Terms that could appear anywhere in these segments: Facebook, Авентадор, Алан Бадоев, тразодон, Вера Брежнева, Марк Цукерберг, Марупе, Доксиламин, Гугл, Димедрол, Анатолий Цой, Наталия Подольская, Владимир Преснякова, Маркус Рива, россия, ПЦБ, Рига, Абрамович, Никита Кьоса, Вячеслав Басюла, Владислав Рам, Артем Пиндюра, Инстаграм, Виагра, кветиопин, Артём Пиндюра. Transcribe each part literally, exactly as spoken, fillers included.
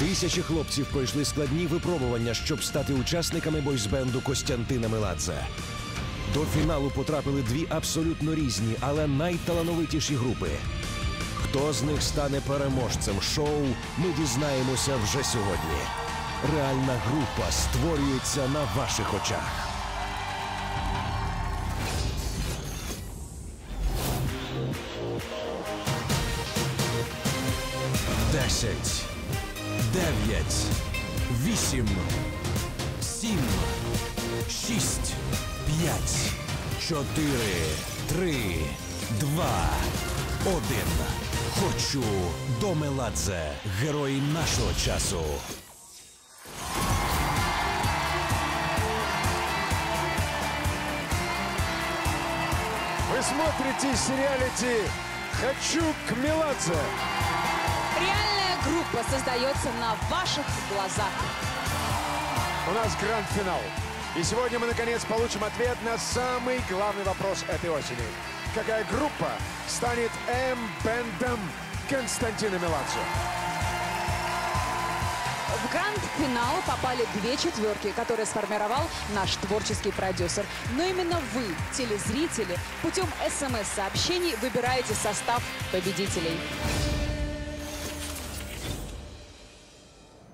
Тисячі хлопців пройшли складні випробування, щоб стати учасниками бойсбенду Константина Меладзе. До фіналу потрапили дві абсолютно різні, але найталановитіші групи. Хто з них стане переможцем шоу, ми дізнаємося вже сьогодні. Реальна група створюється на ваших очах. Десять, дев'ять, вісім, сім, шість, п'ять, чотири, три, два, один. Хочу до Меладзе. Герої нашого часу. Вы смотрите сериалити «Хочу к Меладзе». Реальная группа создается на ваших глазах. У нас гранд-финал. И сегодня мы, наконец, получим ответ на самый главный вопрос этой осени. Какая группа станет М-Бэндом Константина Меладзе? В гранд-финал попали две четверки, которые сформировал наш творческий продюсер. Но именно вы, телезрители, путем эс эм эс сообщений выбираете состав победителей.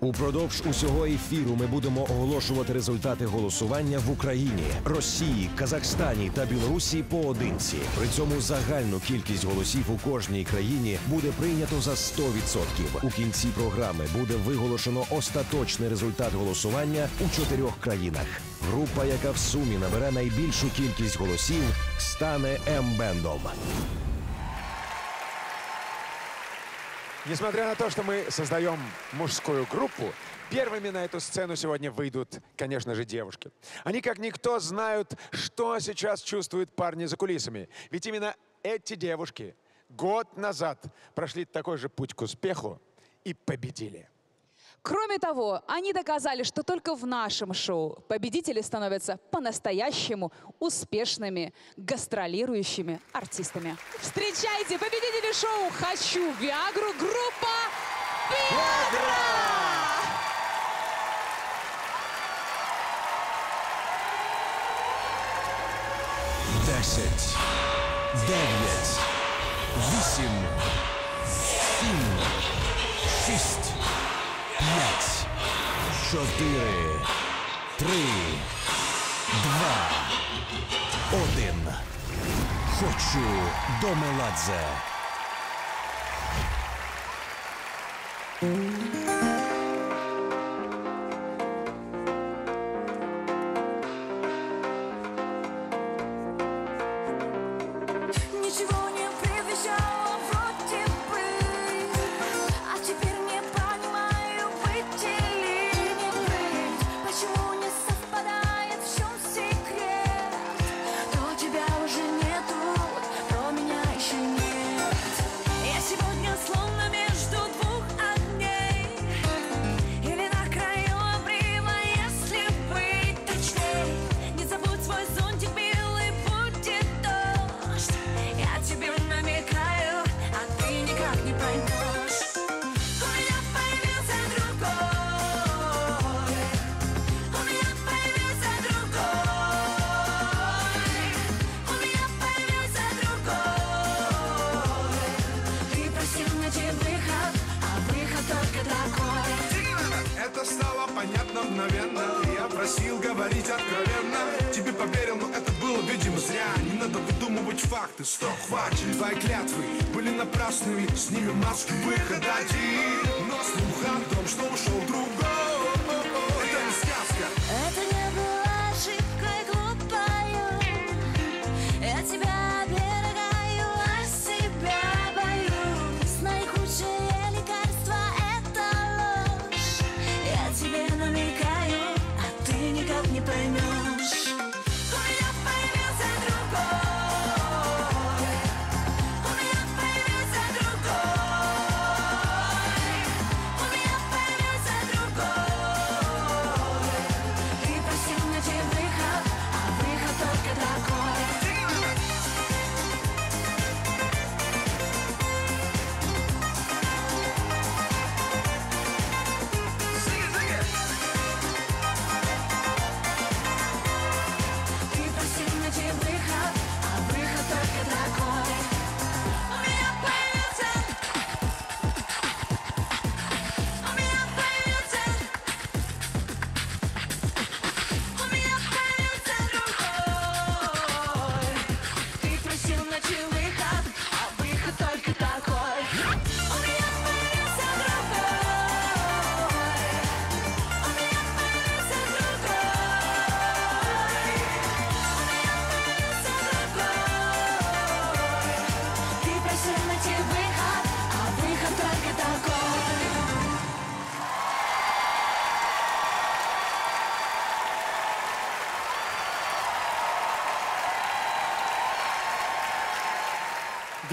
Упродовж усього ефіру ми будемо оголошувати результати голосування в Україні, Росії, Казахстані та Білорусі поодинці. При цьому загальну кількість голосів у кожній країні буде прийнято за сто відсотків. У кінці програми буде виголошено остаточний результат голосування у чотирьох країнах. Група, яка в сумі набере найбільшу кількість голосів, стане М-Бендом. Несмотря на то, что мы создаем мужскую группу, первыми на эту сцену сегодня выйдут, конечно же, девушки. Они, как никто, знают, что сейчас чувствуют парни за кулисами. Ведь именно эти девушки год назад прошли такой же путь к успеху и победили. Кроме того, они доказали, что только в нашем шоу победители становятся по-настоящему успешными гастролирующими артистами. Встречайте победители шоу «Хочу Виагру» группа «Виагра». Десять, дев'ять, вісім, сім, шість. П'ять, чотири, три, два, один. Хочу до Меладзе. Другой.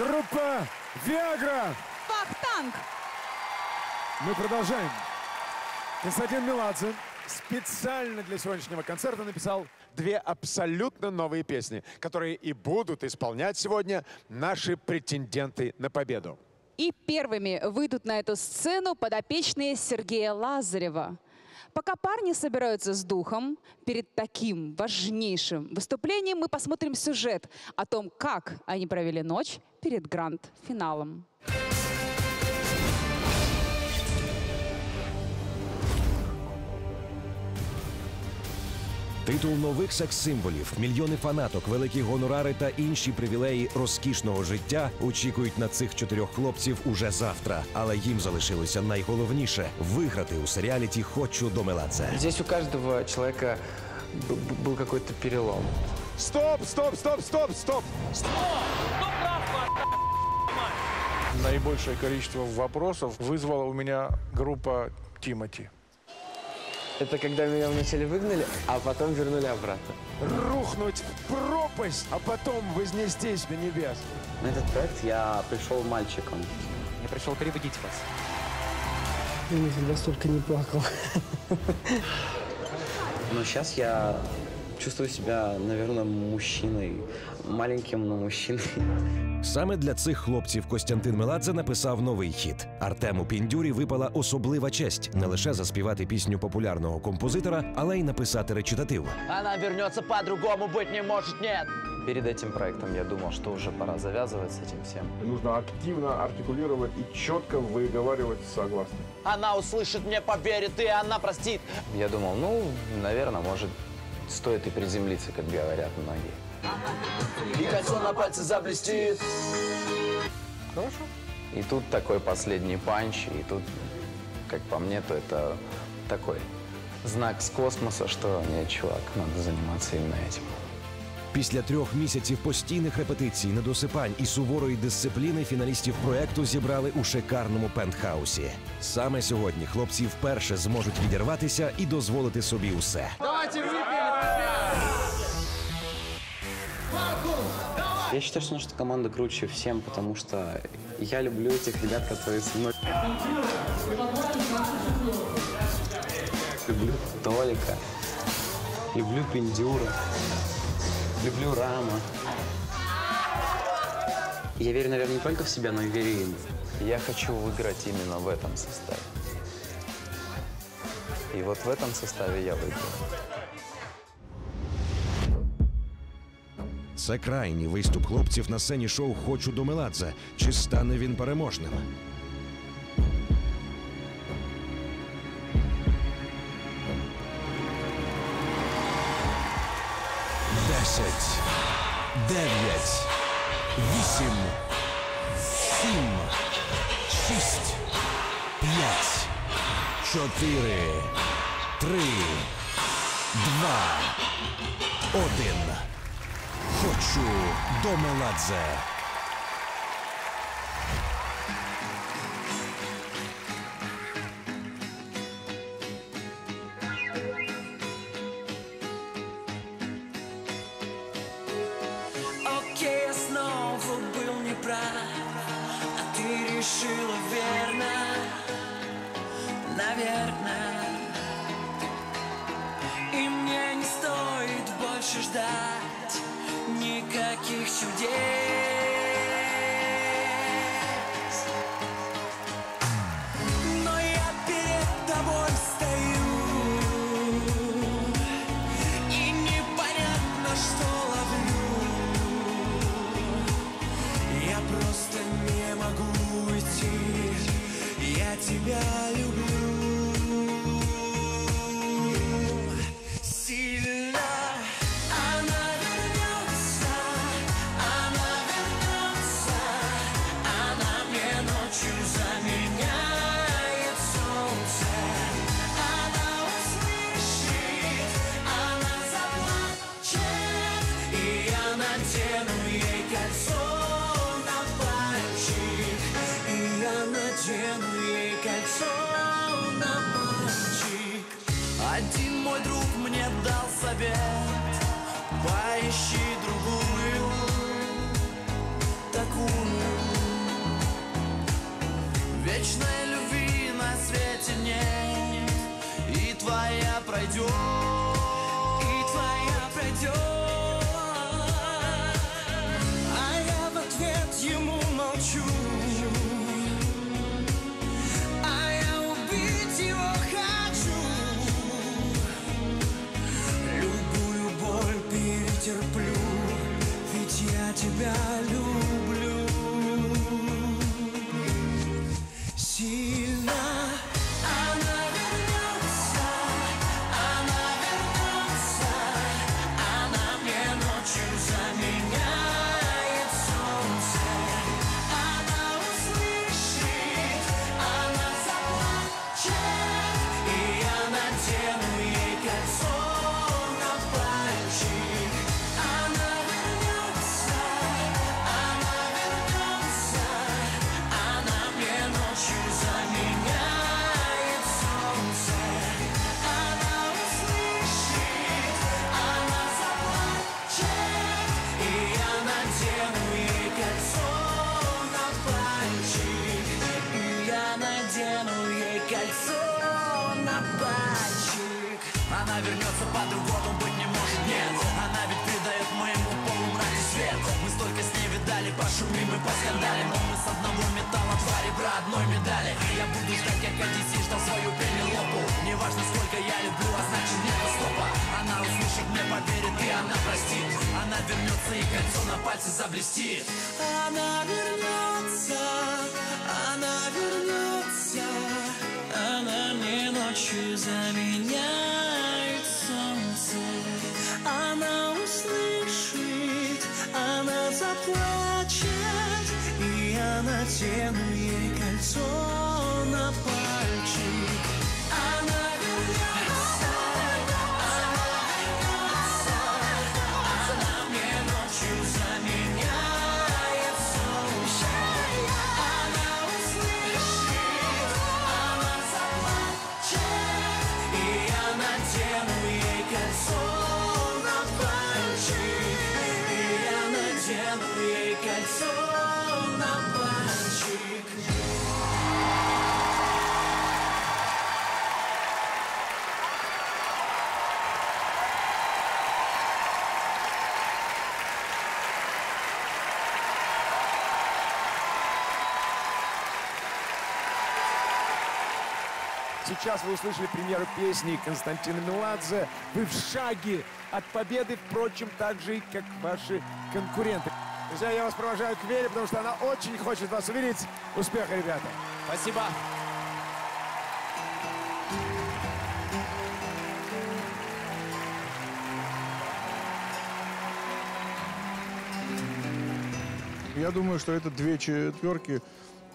Группа «Виагра». Вахтанг. Мы продолжаем. Константин Меладзе специально для сегодняшнего концерта написал две абсолютно новые песни, которые и будут исполнять сегодня наши претенденты на победу. И первыми выйдут на эту сцену подопечные Сергея Лазарева. Пока парни собираются с духом, перед таким важнейшим выступлением мы посмотрим сюжет о том, как они провели ночь перед гранд-финалом. Титул нових секс-символів, мільйони фанаток, великі гонорари та інші привілеї розкішного життя очікують на цих чотирьох хлопців уже завтра. Але їм залишилося найголовніше – виграти у серіаліті «Хочу до Меладзе». Здесь у каждого человека был какой-то перелом. Стоп, стоп, стоп, стоп, стоп! Стоп! Наибольшее количество вопросов вызвала у меня группа «Тимати». Это когда меня вначале выгнали, а потом вернули обратно. Рухнуть в пропасть, а потом вознестись на небес. На этот проект я пришел мальчиком. Я пришел переводить вас. Я никогда столько не плакал. Но сейчас я чувствую себя, наверное, мужчиной. Маленьким, но мужчиной. Саме для цих хлопців Костянтин Меладзе написав новий хіт. Артему Піндюрі випала особлива честь не лише заспівати пісню популярного композитора, але й написати речитатив. Вона повернеться по-другому, бути не може, нет. Перед этим проектом я думал, что уже пора завязывать с этим всем. Нужно активно артикулировать и четко выговаривать согласно. Она услышит, мне поверит, и она простит. Я думал, ну, наверное, может, стоит и приземлиться, как говорят многие. И кольцо на пальце заблестит. Хорошо. И тут такой последний панч, и тут, как по мне, то это такой знак с космоса, что нет, чувак, надо заниматься именно этим. Після трьох місяців постійних репетицій, недосипань і суворої дисципліни фіналістів проекту зібрали у шикарному пентхаусі. Саме сьогодні хлопці вперше зможуть відірватися і дозволити собі усе. Давайте вип'ємо! Я считаю, что наша команда круче всем, потому что я люблю этих ребят, которые со мной. Люблю Толика, люблю Пиндюра, люблю Рама. Я верю, наверное, не только в себя, но и верю им. Я хочу выиграть именно в этом составе. И вот в этом составе я выиграл. Це крайній виступ хлопців на сцені шоу «Хочу до Меладзе». Чи стане він переможним? Десять, дев'ять, вісім, сім, шість, п'ять, чотири, три, два, один. «Хочу до Меладзе». Окей, я снова был неправ, а ты решила верно, наверное. И мне не стоит больше ждать никаких чудес. Но я перед тобой стою, и непонятно, что ловлю. Я просто не могу уйти, я тебя люблю. Сильно. Поищи другую, такую. вечной любви на свете нет, и твоя пройдет, и твоя пройдет. А я в ответ ему молчу, а я убить его хочу. Любую боль перетерплю, ведь я тебя люблю. По-другому быть не может, нет. Она ведь придает моему полумраке свет. Мы столько с ней видали, пошумим и поскандалим. Мы с одного металла, два ребра одной медали. Я буду ждать, как Одиссей ждал свою Пенелопу. Неважно, сколько я люблю, а значит нет стопа. Она услышит, мне поверит, и она простит. Она вернется, и кольцо на пальце заблестит. Она вернется, она вернется, она мне ночью заменяет солнце. Она услышит, она заплачет, и я надену ей кольцо на пальчик. Она вернется, она вернется, она мне ночью заменяет солнце. Она услышит, она заплачет, и я надену ей кольцо на пальчик. И я надену ей кольцо на пальчик. Сейчас вы услышали премьеру песни Константина Меладзе. Вы в шаге от победы, впрочем, так же, как ваши конкуренты. Друзья, я вас провожаю к Вере, потому что она очень хочет вас увидеть. Успеха, ребята! Спасибо! Я думаю, что это две четверки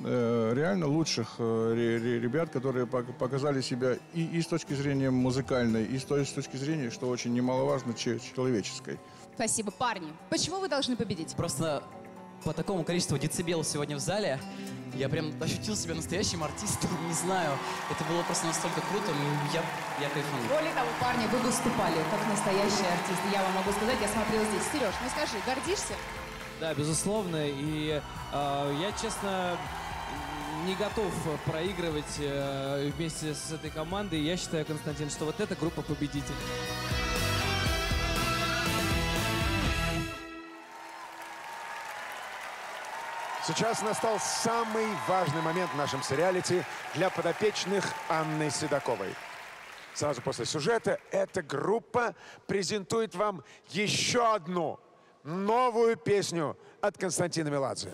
реально лучших ребят, которые показали себя и, и с точки зрения музыкальной, и с точки зрения, что очень немаловажно, человеческой. Спасибо, парни. Почему вы должны победить? Просто по такому количеству децибел сегодня в зале я прям ощутил себя настоящим артистом. Не знаю, это было просто настолько круто, я, я кайфанул. Более того, парни, вы выступали как настоящие артисты. Я вам могу сказать, я смотрела здесь. Сереж, ну скажи, гордишься? Да, безусловно. И э, я, честно, не готов проигрывать э, вместе с этой командой. Я считаю, Константин, что вот эта группа победителей. Сейчас настал самый важный момент в нашем сериалити для подопечных Анны Седоковой. Сразу после сюжета эта группа презентует вам еще одну новую песню от Константина Меладзе.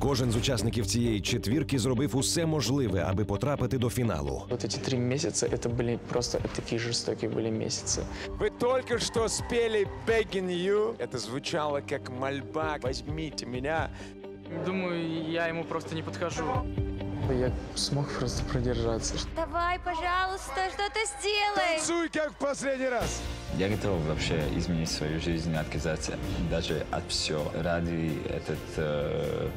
Кожен з учасників цієї четвірки зробив усе можливе, аби потрапити до фіналу. Вот эти три месяца, это были просто такие жестокие были месяцы. Вы только что спели «Begging You». Это звучало как мольба. Возьмите меня. Думаю, я ему просто не подхожу. Я смог просто продержаться. Давай, пожалуйста, что-то сделай. Танцуй, как в последний раз. Я готов вообще изменить свою жизнь, отказаться даже от всего ради этот э,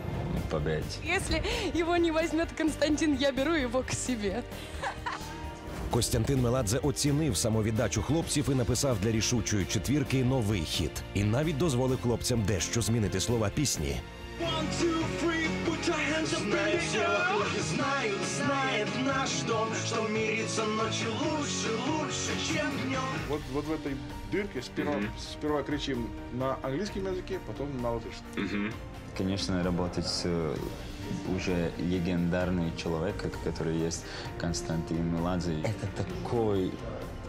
побед. Если его не возьмет Константин, я беру его к себе. Костянтин Меладзе оцінив самовіддачу хлопців і написав для рішучої четвірки новий хіт. І навіть дозволив хлопцям дещо змінити слова пісні. Знаю все вокруг и знаю, знает наш дом, что мириться ночью лучше, лучше, чем днем. Вот, вот в этой дырке сперва, mm-hmm. сперва кричим на английском языке, потом на латышском. Mm-hmm. Конечно, работать уже легендарный человек, который есть Константин Меладзе. Это такой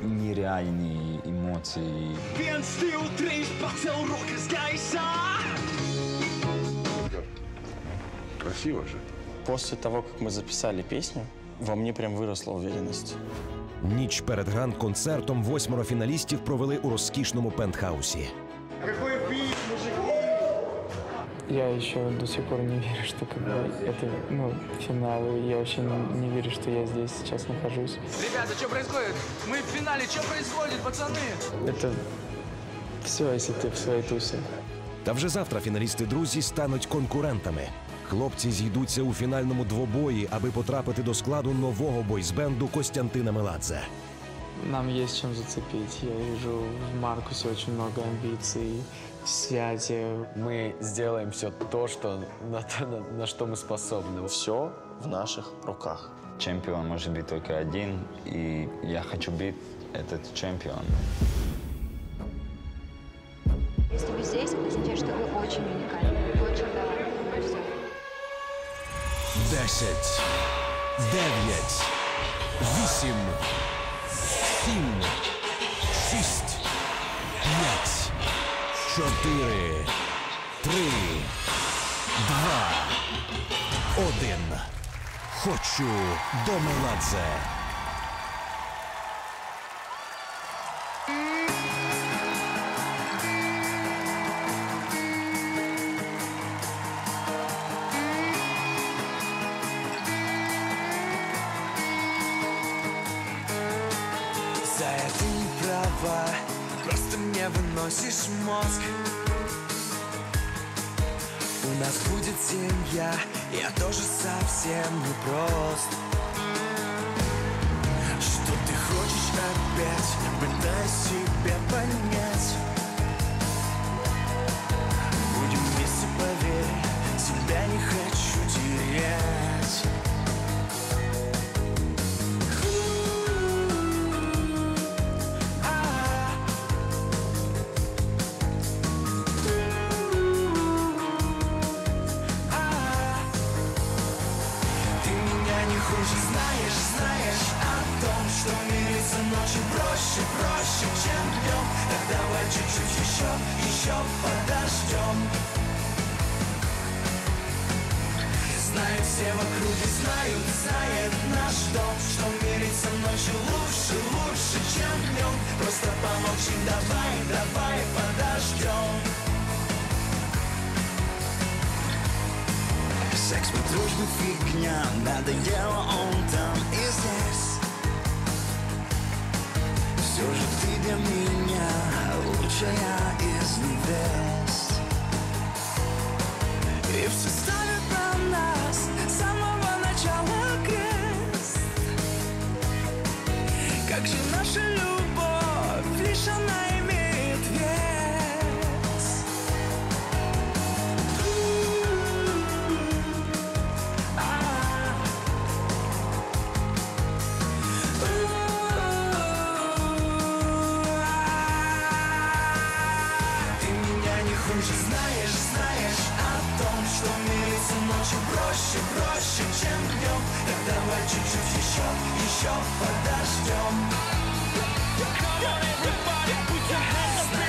нереальные эмоции. Красиво же. После того, как мы записали песню, во мне прям выросла уверенность. Ніч перед гранд-концертом восьмеро фіналістів провели у розкішному пентхаусі. Я еще до сих пор не верю, что как бы это, ну, финал. Я вообще не, не верю, что я здесь сейчас нахожусь. Ребята, что происходит? Мы в финале. Что происходит, пацаны? Это все, если ты в своей тусе. Та вже завтра фіналісти-друзі стануть конкурентами. Хлопці зійдуться у фінальному двобої, аби потрапити до складу нового бойсбенду Костянтина Меладзе. Нам є чим зацепити. Я бачу в Маркусі дуже багато амбіцій, святі. Ми зробимо все те, що, на, на, на що ми способні. Все в наших руках. Чемпіон може бути тільки один, і я хочу бути цим чемпіоном. Если вы здесь, означает, что вы очень уникальны. Вы очень уникальны. Десять, дев'ять, вісім, сім, шість, п'ять, чотири, три, два, один. Хочу до Меладзе. Просто мне выносишь мозг. У нас будет семья, я тоже совсем не прост. Что ты хочешь опять? Пытаюсь себя понять. Будем вместе, поверь, тебя не хочу терять. Секс по дружбе фигня, надоело он там и здесь. Все же ты для меня лучшая из невест. И все ставит на нас с самого начала крест. Как же наша любовь лишь она и проще, проще, чем днем. Так давай чуть-чуть еще, еще подождем. Знает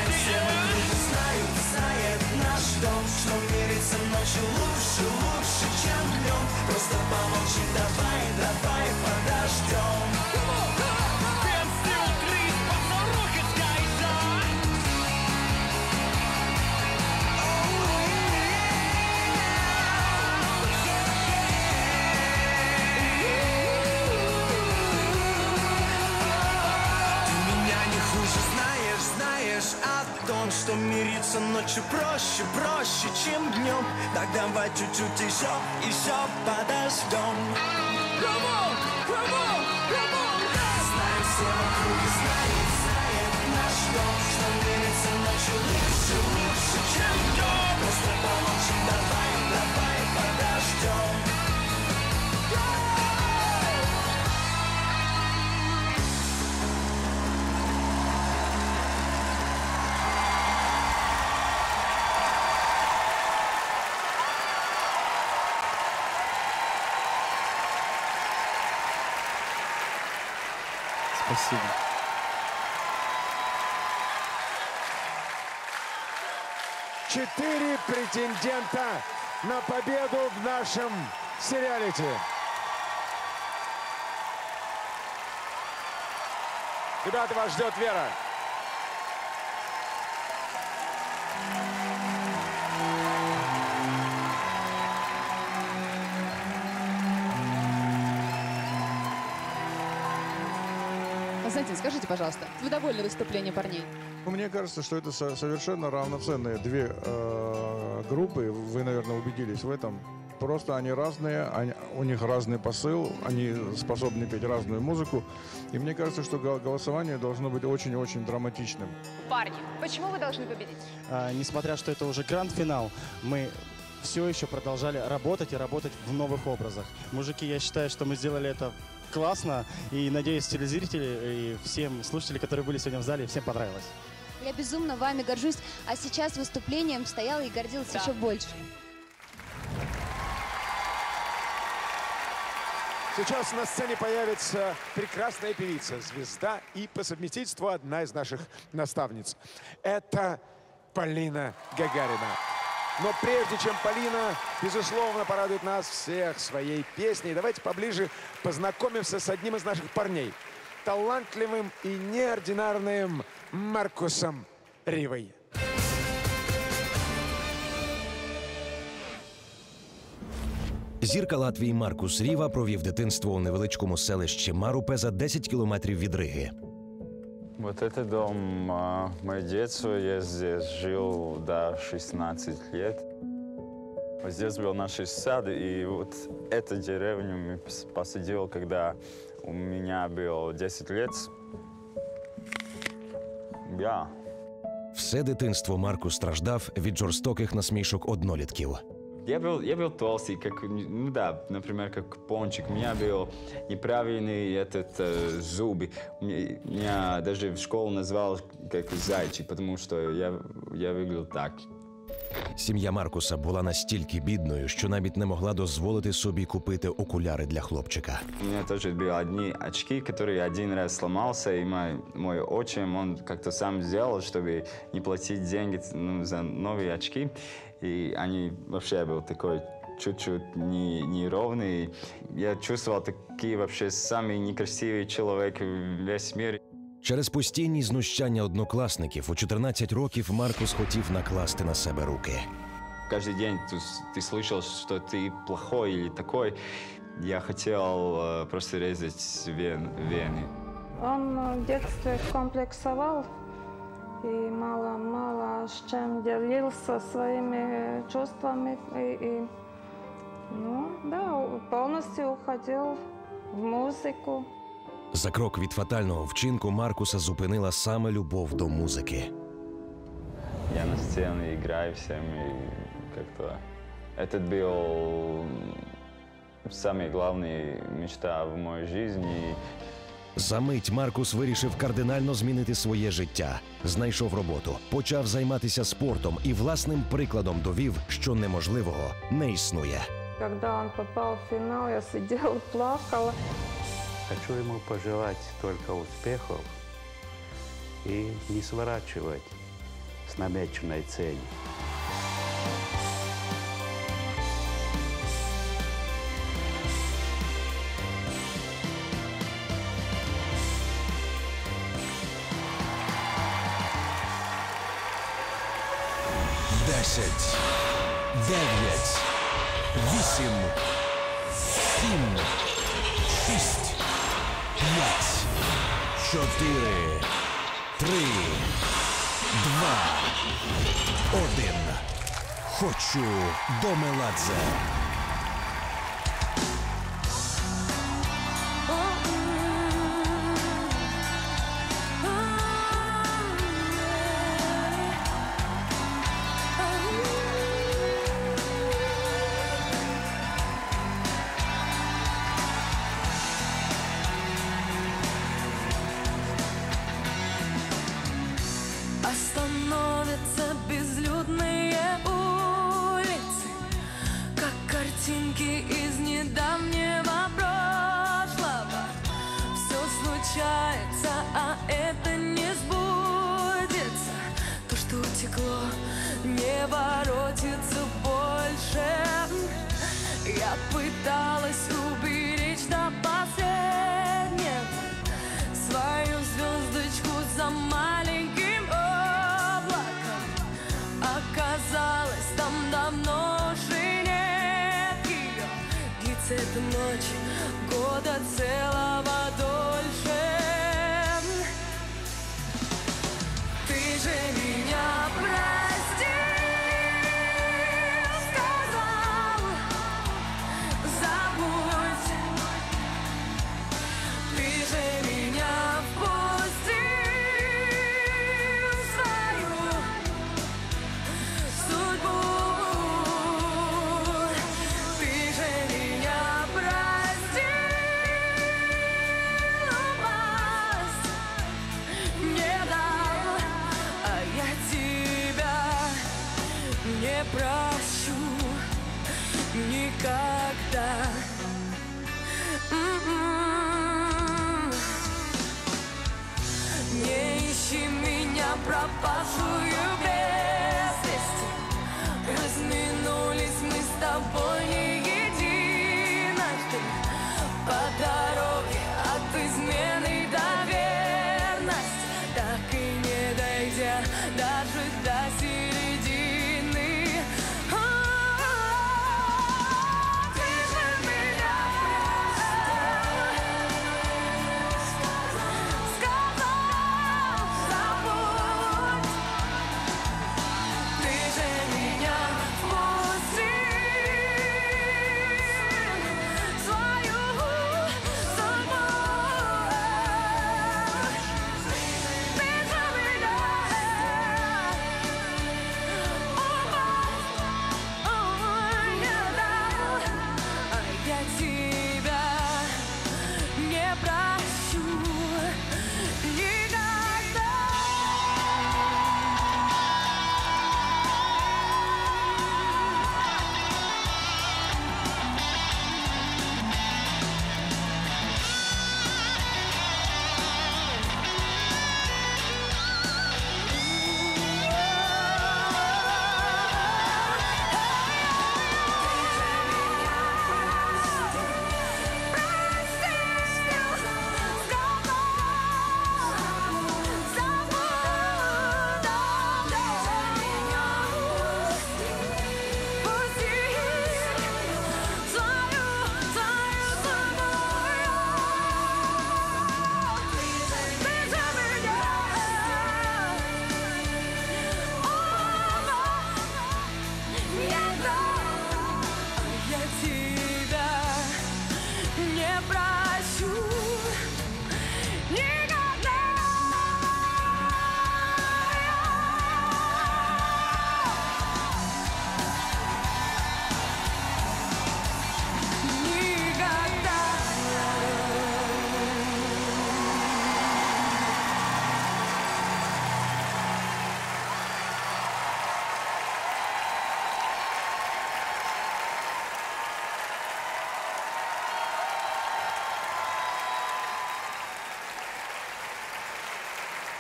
все вокруг, знает, знает наш дом, что мириться ночью лучше, лучше, чем днем. Просто помолчи, давай, давай подождем. О том, что мириться ночью проще, проще, чем днем. Так давай чуть-чуть еще, еще подождем. Come on, come on, come on. Спасибо. Четыре претендента на победу в нашем сериалити. Ребята, вас ждет Вера. Константин, скажите, пожалуйста, вы довольны выступлением парней? Мне кажется, что это совершенно равноценные две э, группы. Вы, наверное, убедились в этом. Просто они разные, они, у них разный посыл, они способны петь разную музыку. И мне кажется, что голосование должно быть очень-очень драматичным. Парни, почему вы должны победить? А, несмотря, что это уже гранд-финал, мы все еще продолжали работать и работать в новых образах. Мужики, я считаю, что мы сделали это... классно, и надеюсь, телезрители и всем слушатели, которые были сегодня в зале, всем понравилось. Я безумно вами горжусь, а сейчас выступлением стояла и гордилась да. еще больше. Сейчас на сцене появится прекрасная певица, звезда и по совместительству одна из наших наставниц. Это Полина Гагарина. Но прежде чем Полина, безусловно, порадует нас всех своей песней, давайте поближе познакомимся с одним из наших парней, талантливым и неординарным Маркусом Ривой. Зірка Латвії Маркус Рива провів дитинство у невеличкому селищі Марупе за десять кілометрів від Риги. Вот это дом, мое детство, я здесь жил до шестнадцати лет. Вот здесь был наш сад, и вот эту деревню я посадил, когда у меня было десять лет. Я. Все дитинство Маркус страждав від жорстоких насмішок однолітків. Я был, я был толстый, как, ну да, например, как пончик. У меня был неправильный этот э, зубы. Меня, меня даже в школу назвал как зайчик, потому что я, я выглядел так. Сім'я Маркуса була настільки бідною, що навіть не могла дозволити собі купити окуляри для хлопчика. У мене теж були одні очки, які один раз зламався, і мій отчим як-то сам зробив, щоб не платити гроші ну, за нові очки. И они вообще были такой чуть-чуть не, неровный. Я чувствовал такие вообще самые некрасивые человек в весь мир. Через постійні знущання однокласників у чотирнадцять років Маркус хотів накласти на себе руки. Каждый день ты, ты слышал, что ты плохой или такой. Я хотел просто резать вен, вены. Он в детстве комплексовал. И мало-мало с чем делился своими чувствами. И, и, ну, да, полностью уходил в музыку. За крок від фатального вчинку Маркуса зупинила саме любов до музики. Я на сцене играю всем, и как-то... Это был самый главный мечта в моей жизни. За мить Маркус вирішив кардинально змінити своє життя. Знайшов роботу, почав займатися спортом і власним прикладом довів, що неможливого не існує. Коли він потрапив в фінал, я сиділа, плакала. Хочу йому пожелати тільки успіхів і не зворачувати з намеченої цілі. дев'ять, вісім, сім, шість, п'ять, чотири, три, два, один. Хочу до Меладзе. Картинки из недавнего прошлого. Все случается, а это не сбудется. То, что утекло, не воротится больше. Я пыталась уберечь до последнего свою звездочку за маленьким облаком. Оказалось, там давно уже нет ее. Длится эта ночь года целого дольше. Ты же меня прости. Никогда. М-м-м. Не ищи меня пропавшую без вести. Разминулись мы с тобой не единожды по дороге от измены до верности, так и не дойдя даже до середины.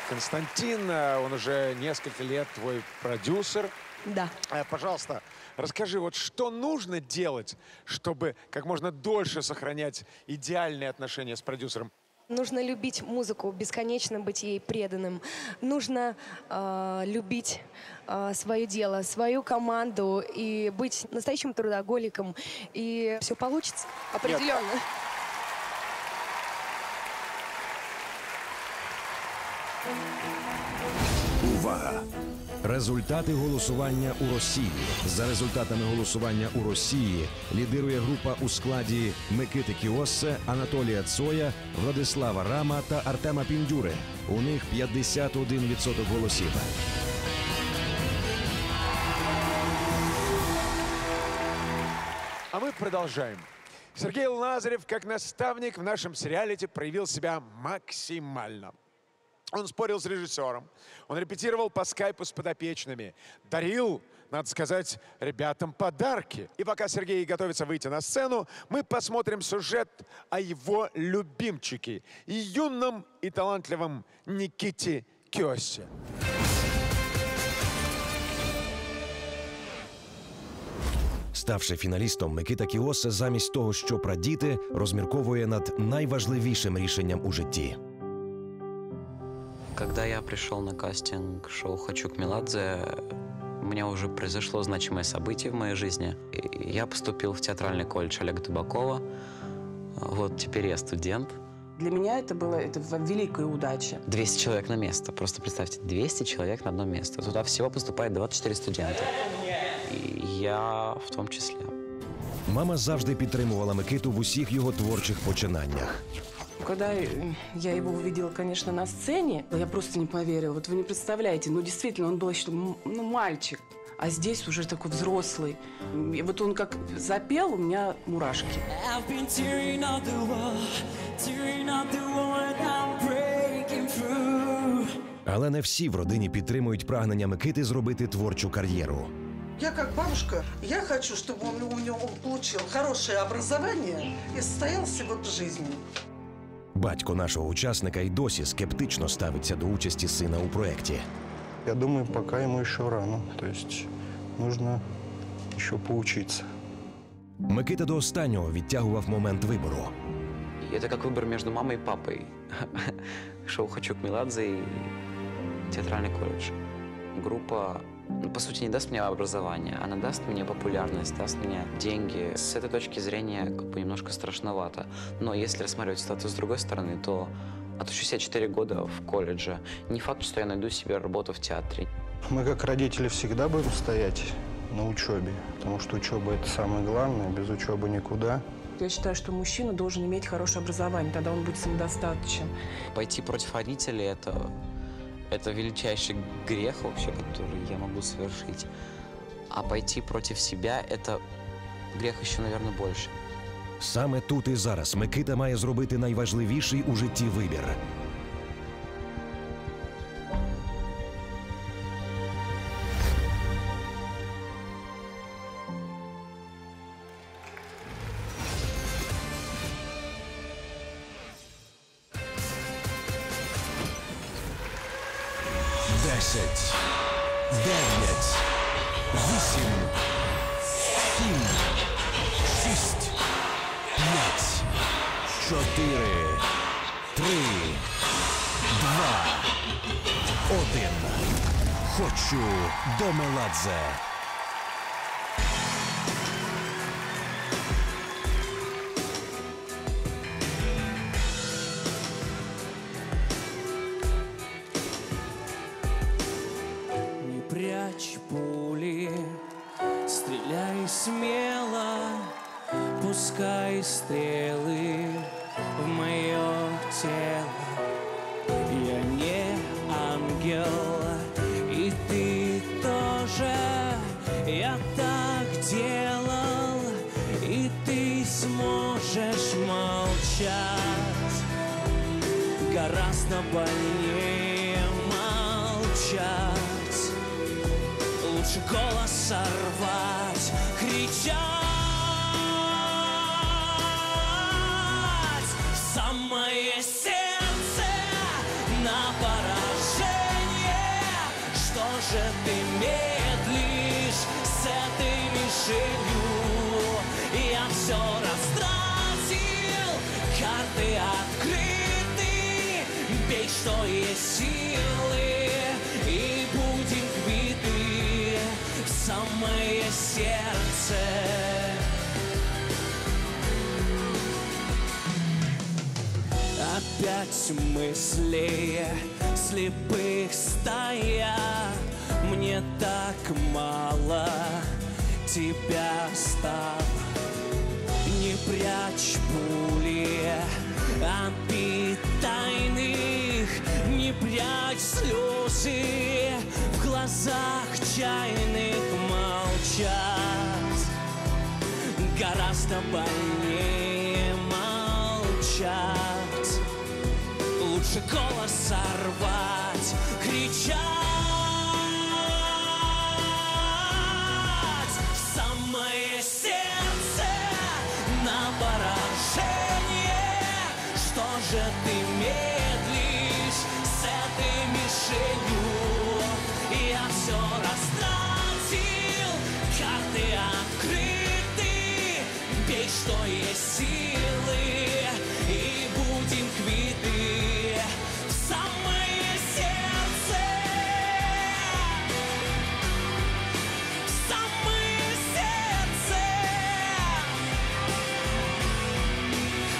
Константин, он уже несколько лет твой продюсер. Да. Пожалуйста, расскажи, вот что нужно делать, чтобы как можно дольше сохранять идеальные отношения с продюсером? Нужно любить музыку, бесконечно быть ей преданным. Нужно э, любить э, свое дело, свою команду и быть настоящим трудоголиком. И все получится определенно. Нет. Увага! Результати голосування у Росії. За результатами голосування у Росії лідирує група у складі Микити Кьосе, Анатолія Цоя, Владислава Рама та Артема Піндюри. У них п'ятдесят один відсоток голосів. А мы продолжаем. Сергей Лазарев как наставник в нашем сериалите проявил себя максимально. Он спорил с режиссером, он репетировал по скайпу с подопечными, дарил, надо сказать, ребятам подарки. И пока Сергей готовится выйти на сцену, мы посмотрим сюжет о его любимчике, юном и талантливом Никите Кьосе. Ставши фіналістом, Никита Кьоса замість того, що радіти, розмірковує над найважливішим рішенням у житті. Когда я пришел на кастинг шоу «Хочу к Меладзе», у меня уже произошло значимое событие в моей жизни. Я поступил в театральный колледж Олега Табакова. Вот теперь я студент. Для меня это было это великая удача. двести человек на место. Просто представьте, двести человек на одно место. Туда всего поступает двадцать четыре студента. І я в тому числі. Мама завжди підтримувала Микиту в усіх його творчих починаннях. Коли я його побачила, звісно, на сцені, я просто не повірила. От ви не представляєте, ну, дійсно, він був ще, ну, мальчик, а тут вже такий взрослий. І от він як запів, у мене мурашки. Але не всі в родині підтримують прагнення Микити зробити творчу кар'єру. Я как бабушка, я хочу, чтобы он у него получил хорошее образование и состоялся в жизни. Батько нашого учасника і досі скептично ставиться до участі сина у проекті. Я думаю, пока ему еще рано, то есть нужно еще поучиться. Микита до останнього відтягував момент вибору. Это как выбор между мамой и папой. Шоу «Хочу к Меладзе» и театральный колледж. Группа, по сути, не даст мне образование, она даст мне популярность, даст мне деньги. С этой точки зрения как бы немножко страшновато. Но если рассматривать ситуацию с другой стороны, то отучусь я четыре года в колледже. Не факт, что я найду себе работу в театре. Мы как родители всегда будем стоять на учебе, потому что учеба – это самое главное, без учебы никуда. Я считаю, что мужчина должен иметь хорошее образование, тогда он будет самодостаточен. Пойти против родителей – это... Это величайший грех вообще, который я могу совершить. А пойти против себя – это грех еще, наверное, больше. Саме тут і зараз Микита має зробити найважливіший у житті вибір. Хочу до Меладзе. Не прячь пули, стреляй смело, пускай стрелы в мое тело. Я не ангел. Я так делал, и ты сможешь молчать. Гораздо больнее молчать. Лучше голос сорвать, кричать. Самое сердце на поражение. Что же ты медлишь? С этой мишенью я все растратил, карты открыты, бей, что есть силы, и будем квиты в самое сердце. Опять мысли слепых стоят. Мне так мало тебя стало. Не прячь пули обид тайных, не прячь слезы в глазах чайных. Молчать гораздо больнее молчать. лучше голос сорвать, кричать в самое сердце на поражение. Что же ты медлишь с этой мишенью? Я все растратил, карты открыты, бей, что есть силы, и будем квиты в самое сердце, в самое сердце,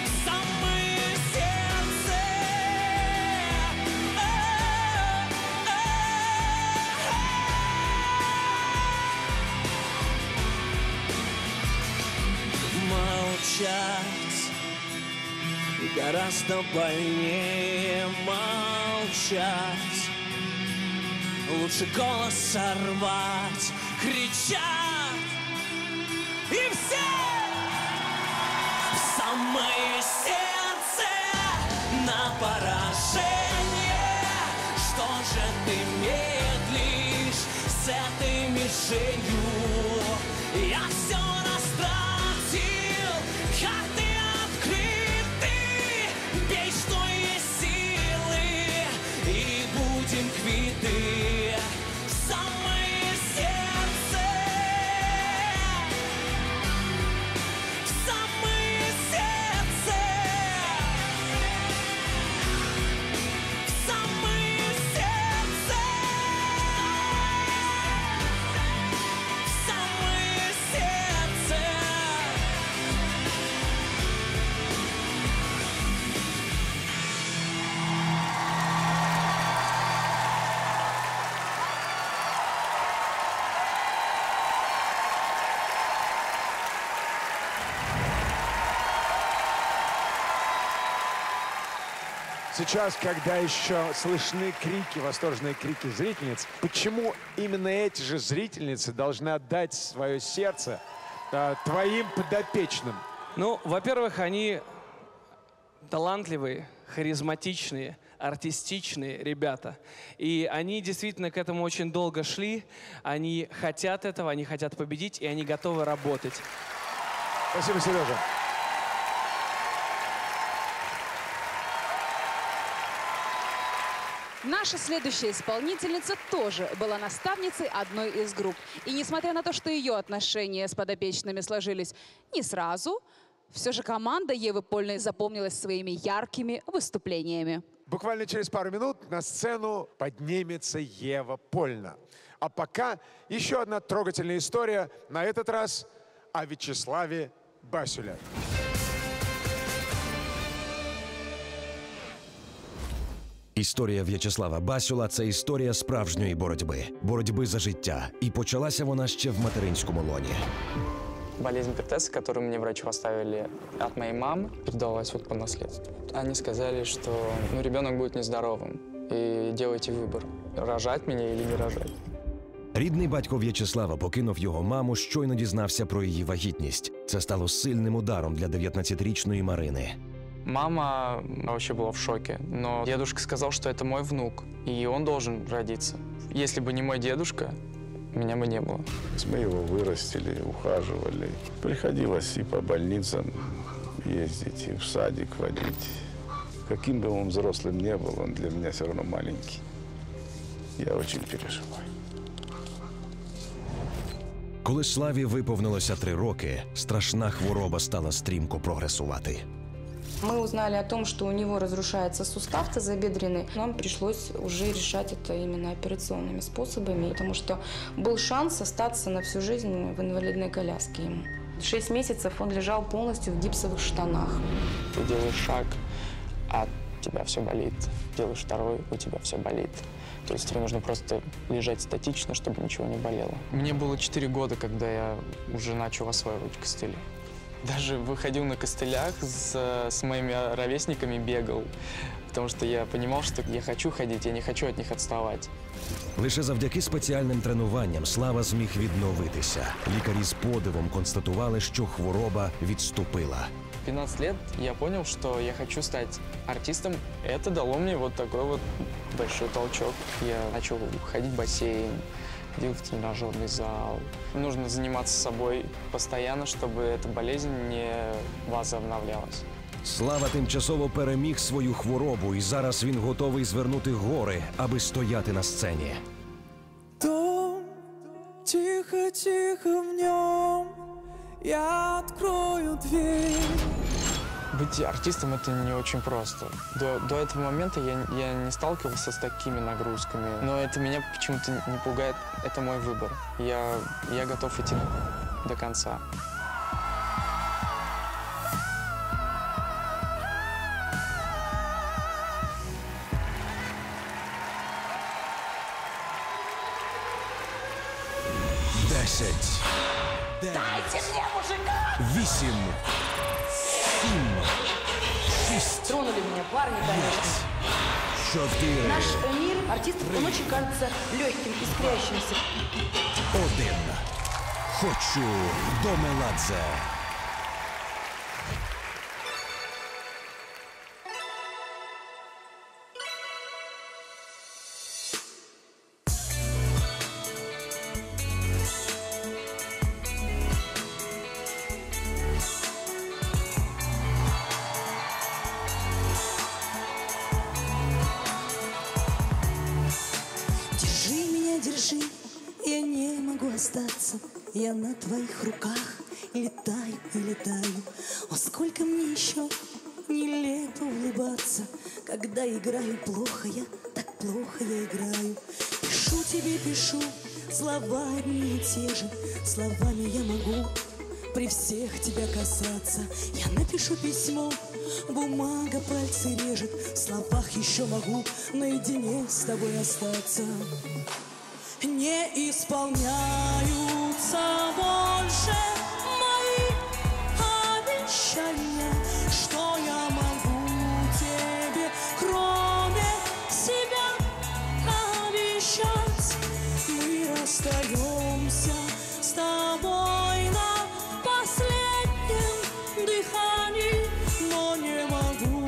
в самое сердце. Молчать гораздо больнее молчать, лучше голос сорвать, кричать и все в самое сердце на поражение. Что же ты медлишь с этой мишенью? Я все растратил, как ты. Квиты в самое сердце, в самое сердце, в самое сердце, в самое сердце. Сейчас, когда еще слышны крики, восторженные крики зрительниц, почему именно эти же зрительницы должны отдать свое сердце э, твоим подопечным? Ну, во-первых, они талантливые, харизматичные, артистичные ребята. И они действительно к этому очень долго шли, они хотят этого, они хотят победить, и они готовы работать. Спасибо, Сережа. Наша следующая исполнительница тоже была наставницей одной из групп. И несмотря на то, что ее отношения с подопечными сложились не сразу, все же команда Евы Польной запомнилась своими яркими выступлениями. Буквально через пару минут на сцену поднимется Ева Польна. А пока еще одна трогательная история, на этот раз о Вячеславе Басюле. Історія В'ячеслава Басюла – це історія справжньої боротьби. Боротьби за життя. І почалася вона ще в материнському лоні. Болезнь протеза, яку мені врачі поставили від моєї мами, передалась по наслідству. Вони сказали, що ну, дитина буде нездоровим. І робіть вибір – рожать мене або не рожать. Рідний батько В'ячеслава покинув його маму, щойно дізнався про її вагітність. Це стало сильним ударом для дев'ятнадцятирічної Марини. Мама вообще была в шоке, но дедушка сказал, что это мой внук, и он должен родиться. Если бы не мой дедушка, меня бы не было. Мы его вырастили, ухаживали. Приходилось и по больницам ездить, и в садик водить. Каким бы он взрослым ни был, он для меня все равно маленький. Я очень переживаю. Коли Славі виповнилося три роки, страшна хвороба стала стрімко прогресувати. Мы узнали о том, что у него разрушается сустав тазобедренный. Нам пришлось уже решать это именно операционными способами, потому что был шанс остаться на всю жизнь в инвалидной коляске ему. Шесть месяцев он лежал полностью в гипсовых штанах. Ты делаешь шаг, а у тебя все болит. Делаешь второй, у тебя все болит. То есть тебе нужно просто лежать статично, чтобы ничего не болело. Мне было четыре года, когда я уже начал осваивать костыли. Даже выходил на костылях, с, с моими ровесниками бегал, потому что я понимал, что я хочу ходить, я не хочу от них отставать. Лише завдяки спеціальним тренуванням Слава зміг відновитися. Лікарі з подивом констатували, що хвороба відступила. пятнадцать лет я понял, что я хочу стать артистом. Это дало мне вот такой вот большой толчок. Я начал ходить в бассейн, ходил в тренажерный зал. Нужно заниматься собой постоянно, чтобы эта болезнь не возобновлялась. Слава тимчасово переміг свою хворобу, і зараз він готовий звернути гори, аби стояти на сцені. Дом, тихо-тихо в нем, я открою дверь. Быть артистом это не очень просто. До, до этого момента я, я не сталкивался с такими нагрузками, но это меня почему-то не пугает. Это мой выбор. Я, я готов идти до конца. Десять. Дайте мне мужика! Вісім. Сім. Шість. Тронули меня парни, конечно. Чотири. Наш мир артистов, он очень кажется легким, искрящимся. Один. Хочу до Меладзе. Я на твоих руках летаю и летаю. О, сколько мне еще нелепо улыбаться, когда играю плохо я, так плохо я играю. Пишу тебе, пишу, слова одни и те же. Словами я могу при всех тебя касаться. Я напишу письмо, бумага пальцы режет. В словах еще могу наедине с тобой остаться. Не исполняются больше мои обещания, что я могу тебе, кроме себя, обещать. Мы расстаемся с тобой на последнем дыхании, но не могу.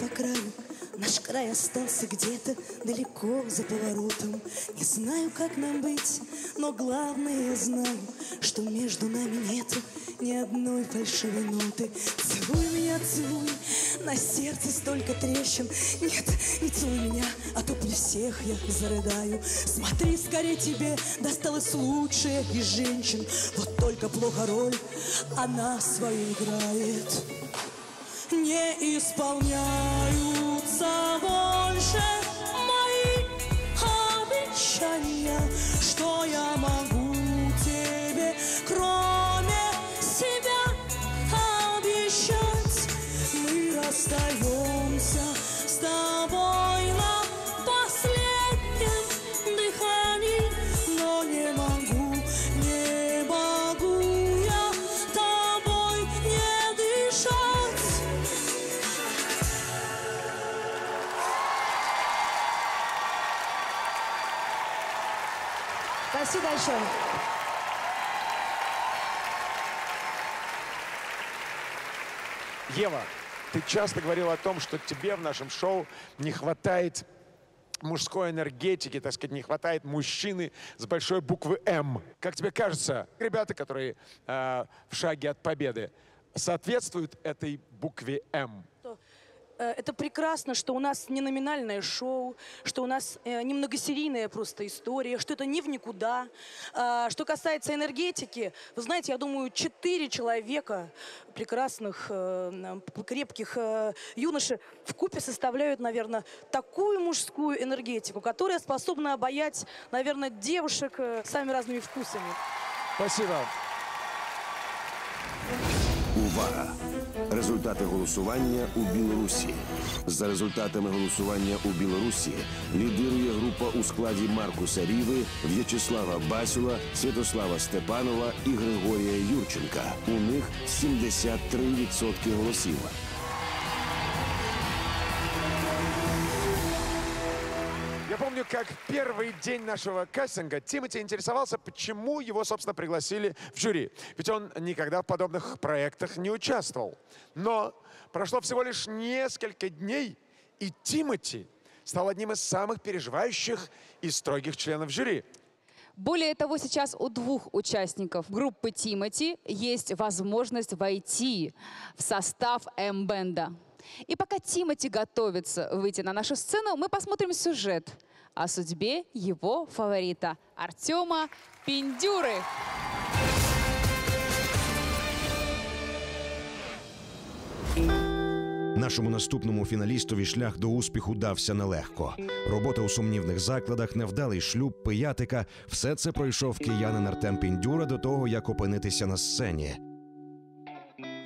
По краю. Наш край остался где-то далеко за поворотом. Не знаю, как нам быть, но главное я знаю, что между нами нету ни одной фальшивой ноты. Целуй меня, целуй, на сердце столько трещин. Нет, не целуй меня, а то при всех я зарыдаю. Смотри, скорее тебе досталось лучшее из женщин. Вот только плохо роль она свою играет. Не исполняются больше мои обещания, что я могу тебе, кроме себя, обещать. Мы расстаемся с тобой на последнем дыхании, но не могу, не могу я тобой не дышать. Спасибо большое. Ева, ты часто говорила о том, что тебе в нашем шоу не хватает мужской энергетики, так сказать, не хватает мужчины с большой буквы «М». Как тебе кажется, ребята, которые э, в шаге от победы, соответствуют этой букве «М»? Это прекрасно, что у нас не номинальное шоу, что у нас э, не многосерийная просто история, что это не в никуда. А, что касается энергетики, вы знаете, я думаю, четыре человека прекрасных, э, крепких э, юношей вкупе составляют, наверное, такую мужскую энергетику, которая способна обаять, наверное, девушек э, самыми разными вкусами. Спасибо. Увага! Результати голосування у Білорусі. За результатами голосування у Білорусі лідирує група у складі Маркуса Ріви, В'ячеслава Басюла, Святослава Степанова і Григорія Юрченка. У них сімдесят три відсотки голосів. Я помню, как в первый день нашего кастинга Тимати интересовался, почему его, собственно, пригласили в жюри. Ведь он никогда в подобных проектах не участвовал. Но прошло всего лишь несколько дней, и Тимати стал одним из самых переживающих и строгих членов жюри. Более того, сейчас у двух участников группы Тимати есть возможность войти в состав М-Бэнда. И пока Тимати готовится выйти на нашу сцену, мы посмотрим сюжет о судьбе его фаворита Артёма Пиндюры. Нашому наступному фіналістові шлях до успіху дався нелегко. Робота у сумнівних закладах, невдалий шлюб, пиятика – все це пройшов киянин Артем Пиндюра до того, як опинитися на сцені.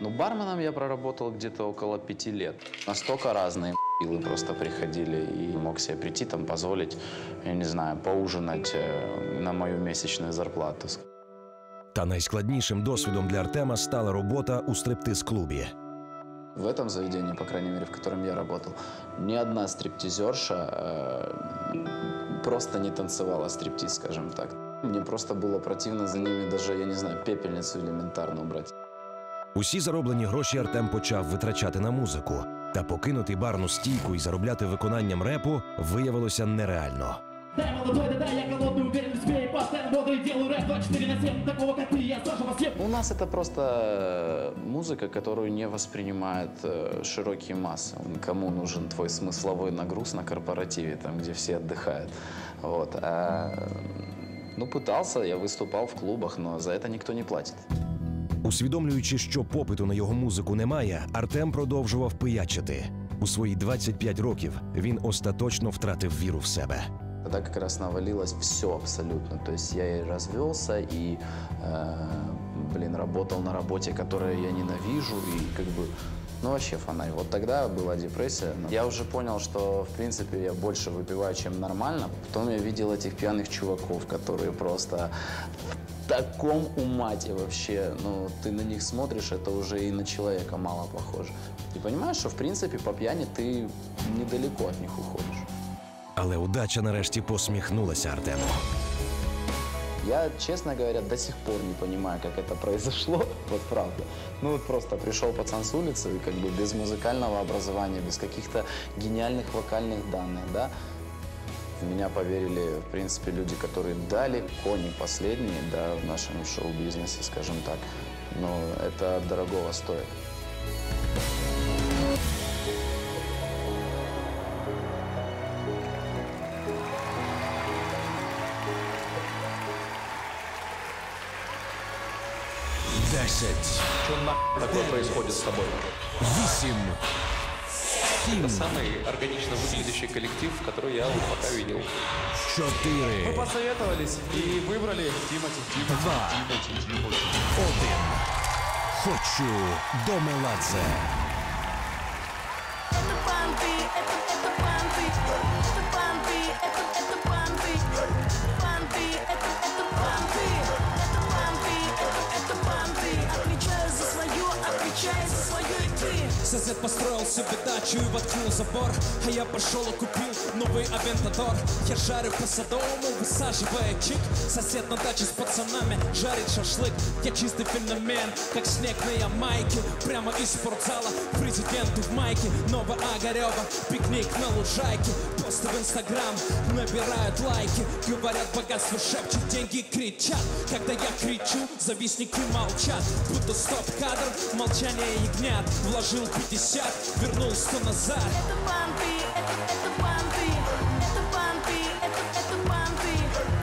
Ну, барменом я проработал где-то около пяти лет. Настолько разные м***илы просто приходили и мог себе прийти, там, позволить, я не знаю, поужинать на мою месячную зарплату. Та найскладнішим досвідом для Артема стала робота у стриптиз-клубі. В этом заведении, по крайней мере, в котором я работал, ни одна стриптизерша э, просто не танцевала стриптиз, скажем так. Мне просто было противно за ними даже, я не знаю, пепельницу элементарно убрать. Усі зароблені гроші Артем почав витрачати на музику. Та покинути барну стійку і заробляти виконанням репу виявилося нереально. У нас это просто музыка, которую не воспринимают широкие массы. Кому нужен твой смысловой нагруз на корпоративе, там, где все отдыхают. Вот. А, ну, пытался, я выступал в клубах, но за это никто не платит. Усвідомлюючи, що попиту на його музику немає, Артем продовжував пиячити. У свої двадцять п'ять років він остаточно втратив віру в себе. Тоді якраз навалилось все абсолютно. Тобто я і розвівся, і, блін, працював на роботі, яку я ненавижу, і, як би, ну, вообще фонарь. Вот тогда была депрессия. Я уже понял, что, в принципе, я больше выпиваю, чем нормально. Потом я видел этих пьяных чуваков, которые просто... В таком умате вообще, ну, ты на них смотришь, это уже и на человека мало похоже. Ты понимаешь, что, в принципе, по пьяни ты недалеко от них уходишь. Але удача нарешті посміхнулася Артему. Я, честно говоря, до сих пор не понимаю, как это произошло, вот правда. Ну, вот просто пришел пацан с улицы, как бы без музыкального образования, без каких-то гениальных вокальных данных, да. В меня поверили, в принципе, люди, которые далеко не последние, да, в нашем шоу-бизнесе, скажем так. Но это дорогого стоит. Десять. Что нахуй такое происходит с тобой? Висим. Это самый органично выглядящий коллектив, который я вот пока видел. Четыре. Мы посоветовались и выбрали Тимати, Тимати, Два. Тимати, Тимати. Один. Хочу до Меладзе. Это банды, это, это банды, это банды, это, это банды, банды, это, это банды, это банды, это, это банды. Отвечаю за свое, отвечаю за свое. Сосед построил себе дачу и воткнул забор, а я пошел и купил новый Авентадор. Я жарю по-садовому, высаживая чик. Сосед на даче с пацанами жарит шашлык. Я чистый феномен, как снег на Ямайке. Прямо из спортзала президенты в майке. Нова Огарева, пикник на лужайке. Посты в Инстаграм набирают лайки. Говорят, богатство шепчут, деньги кричат. Когда я кричу, завистники молчат. Будто стоп-кадр, молчание ягнят. Вложил пятьдесят, вернул сто назад. Это банты, это, это банты, это банты, это, это банты,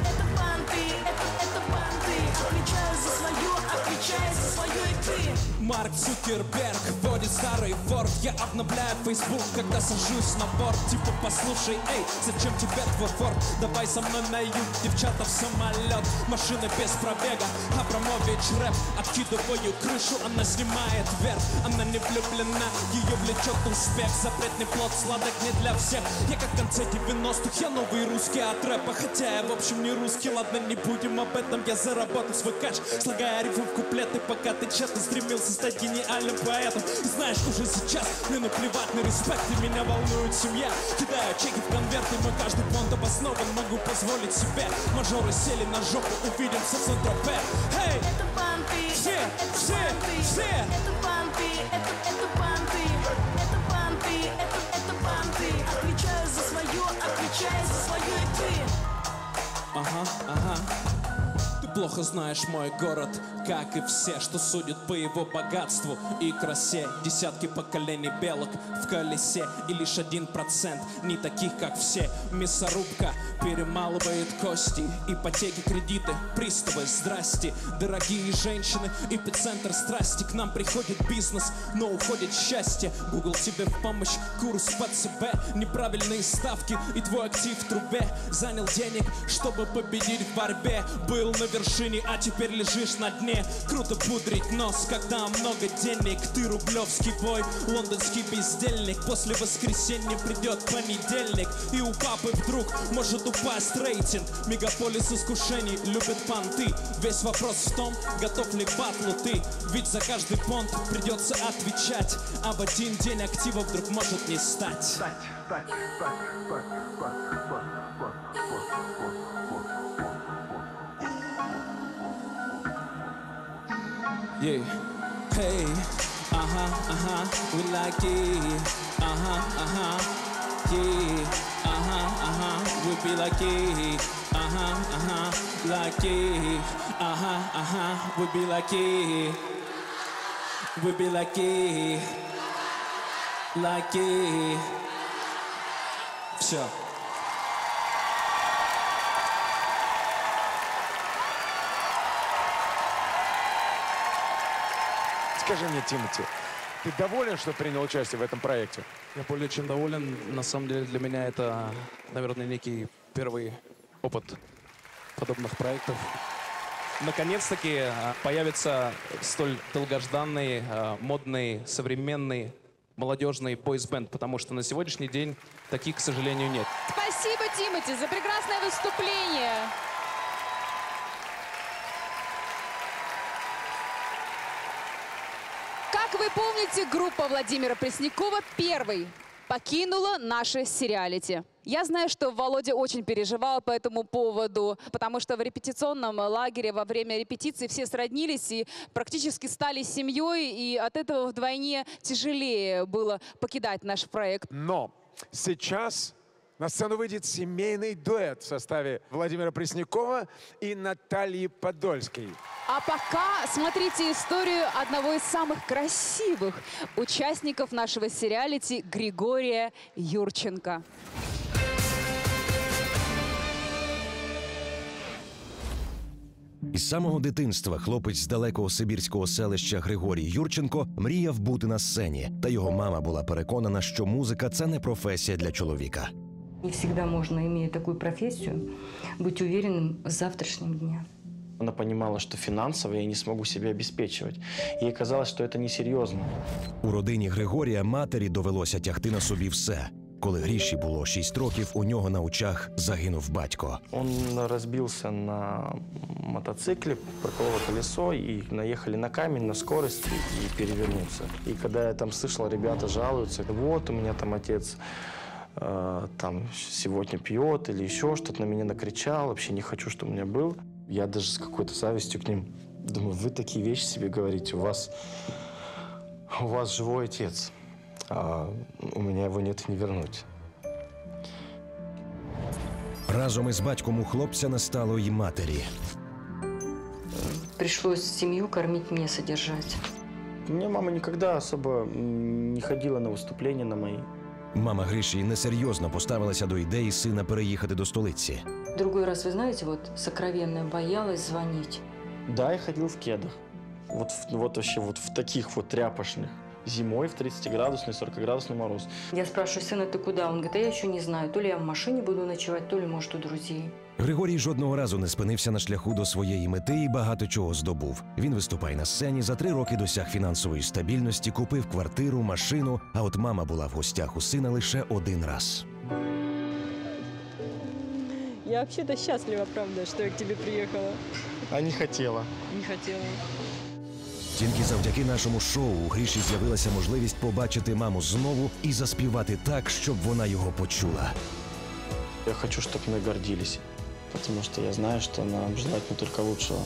это банты, это, это банты. Отвечаю за свое, отвечаю за свое и ты. Марк Цукерберг вводит не старый ворд. Я обновляю Facebook, когда сажусь на борт. Типа послушай, эй, зачем тебе твой форт? Давай со мной на юг, девчата в самолет. Машина без пробега, Абрамович рэп. Откидываю крышу, она снимает вверх. Она не влюблена, ее влечет успех. Запретный плод сладок не для всех. Я как в конце девяностых, я новый русский от рэпа. Хотя я в общем не русский, ладно, не будем об этом. Я заработал свой кэш, слагая рифы в куплеты. Пока ты честно стремился стать гениальным поэтом. И знаешь, уже сейчас мне наплевать на респект. И меня волнует семья. Кидаю чеки в конверты, мой каждый понт обоснован. Могу позволить себе. Мажоры сели на жопу, увидимся в Сан-Тропе. Эй! Это банты! Все! Это все! Банты, все! Это банты! Это, это банты! Это банты! Это, это банты! Отвечаю за свое, отвечаю за свое и ты! Ага, ага. Плохо знаешь мой город, как и все, что судят по его богатству и красе. Десятки поколений белок в колесе, и лишь один процент не таких, как все. Мясорубка перемалывает кости, ипотеки, кредиты, приставы, здрасте. Дорогие женщины, эпицентр страсти. К нам приходит бизнес, но уходит счастье. Гугл тебе в помощь, курс ПЦБ, неправильные ставки и твой актив в трубе. Занял денег, чтобы победить в борьбе. Был наверху, а теперь лежишь на дне. Круто пудрить нос, когда много денег. Ты рублевский бой, лондонский бездельник. После воскресенья придет понедельник, и у папы вдруг может упасть рейтинг. Мегаполис искушений любит понты. Весь вопрос в том, готов ли к батлу ты. Ведь за каждый понт придется отвечать, а в один день актива вдруг может не стать. Yeah. Hey, uh-huh, uh-huh, we like it. Uh-huh, uh-huh, yeah. Uh-huh, uh-huh, we be like it. Uh-huh, uh-huh, like it. Uh-huh, uh-huh, we be like it. We be like it. Like it. Всё. Скажи мне, Тимати, ты доволен, что принял участие в этом проекте? Я более чем доволен. На самом деле для меня это, наверное, некий первый опыт подобных проектов. Наконец-таки появится столь долгожданный, модный, современный, молодежный бойс-бэнд, потому что на сегодняшний день таких, к сожалению, нет. Спасибо, Тимати, за прекрасное выступление. Как вы помните, группа Владимира Преснякова первой покинула наше сериалити. Я знаю, что Володя очень переживал по этому поводу, потому что в репетиционном лагере во время репетиции все сроднились и практически стали семьей, и от этого вдвойне тяжелее было покидать наш проект. Но сейчас на сцену выйдет семейный дуэт в составе Владимира Преснякова и Натальи Подольской. А пока смотрите историю одного из самых красивых участников нашего сериалити Григория Юрченко. Із самого дитинства хлопець з далекого сибірського селища Григорій Юрченко мріяв бути на сцені. Та його мама була переконана, що музика – це не професія для чоловіка. Не всегда можно, имея такую профессию, быть уверенным в завтрашнем дне. Она понимала, что финансово я не смогу себя обеспечивать. Ей казалось, что это несерьезно. У родині Григорія матері довелося тягти на собі все. Коли Гріші було шість років, у нього на очах загинув батько. Він розбився на мотоциклі, прокололо колесо і наїхали на камінь на швидкості і перевернувся. І коли я там слышала, ребята жалуються, вот у мене там отець там сегодня пьет или еще что-то, на меня накричал, вообще не хочу, чтобы у меня был. Я даже с какой-то завистью к ним думаю, вы такие вещи себе говорите, у вас, у вас живой отец, а у меня его нет и не вернуть. Разом із батьком у хлопця настало й матері. Пришлось семью кормить, мне содержать. Мне мама никогда особо не ходила на выступления на мои. Мама Гриші несерйозно поставилася до ідеї сина переїхати до столиці. Другой раз, ви знаєте, вот, сокровенно боялась звонить. Да, я ходил в кедах. Вот, вот вообще вот в таких вот тряпочных. зимой в тридцатиградусный, сорокаградусный мороз. Я спрашиваю сына, ты куда? Он говорит, а я еще не знаю, то ли я в машине буду ночевать, то ли, может, у друзей. Григорій жодного разу не спинився на шляху до своєї мети і багато чого здобув. Він виступає на сцені, за три роки досяг фінансової стабільності, купив квартиру, машину, а от мама була в гостях у сина лише один раз. Я вообще-то счастлива, правда, что я к тебе приехала. А не хотела. Не хотела. Тільки завдяки нашому шоу у Гріші з'явилася можливість побачити маму знову і заспівати так, щоб вона його почула. Я хочу, щоб ми гордились, тому що я знаю, що нам желательно тільки лучшего.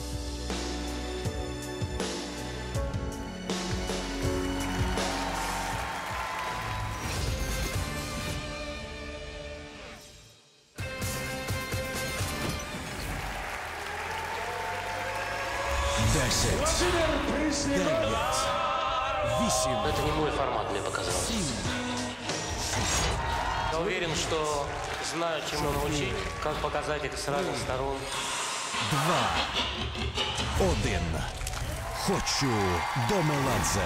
Это не мой формат, мне показалось. Я уверен, что знаю, чему научить, как показать это с разных сторон. Два. Один. Хочу до Меладзе.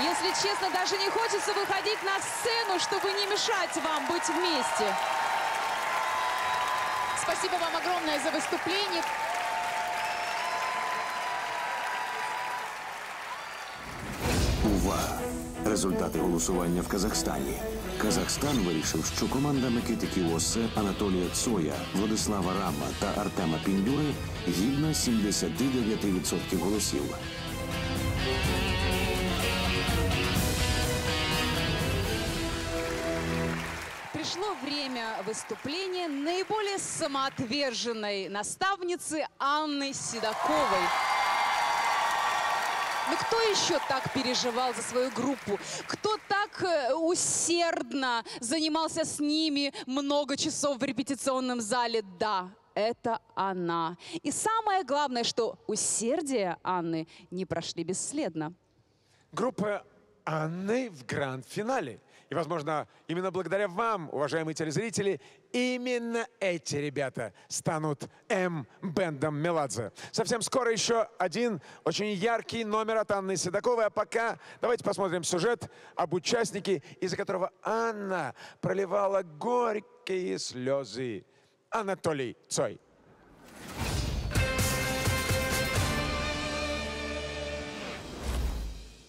Если честно, даже не хочется выходить на сцену, чтобы не мешать вам быть вместе. Спасибо вам огромное за выступление. Увага! Результати голосування в Казахстані. Казахстан вирішив, що команда Микити Кьоси, Анатолія Цоя, Владислава Рама та Артема Піндюри гідна сімдесят дев'ять відсотків голосів. Пришло время выступления наиболее самоотверженной наставницы Анны Седоковой. Но кто еще так переживал за свою группу? Кто так усердно занимался с ними много часов в репетиционном зале? Да, это она. И самое главное, что усердие Анны не прошли бесследно. Группа Анны в гранд-финале. И, возможно, именно благодаря вам, уважаемые телезрители, именно эти ребята станут М-Бэндом Меладзе. Совсем скоро еще один очень яркий номер от Анны Седоковой. А пока давайте посмотрим сюжет об участнике, из-за которого Анна проливала горькие слезы. Анатолий Цой.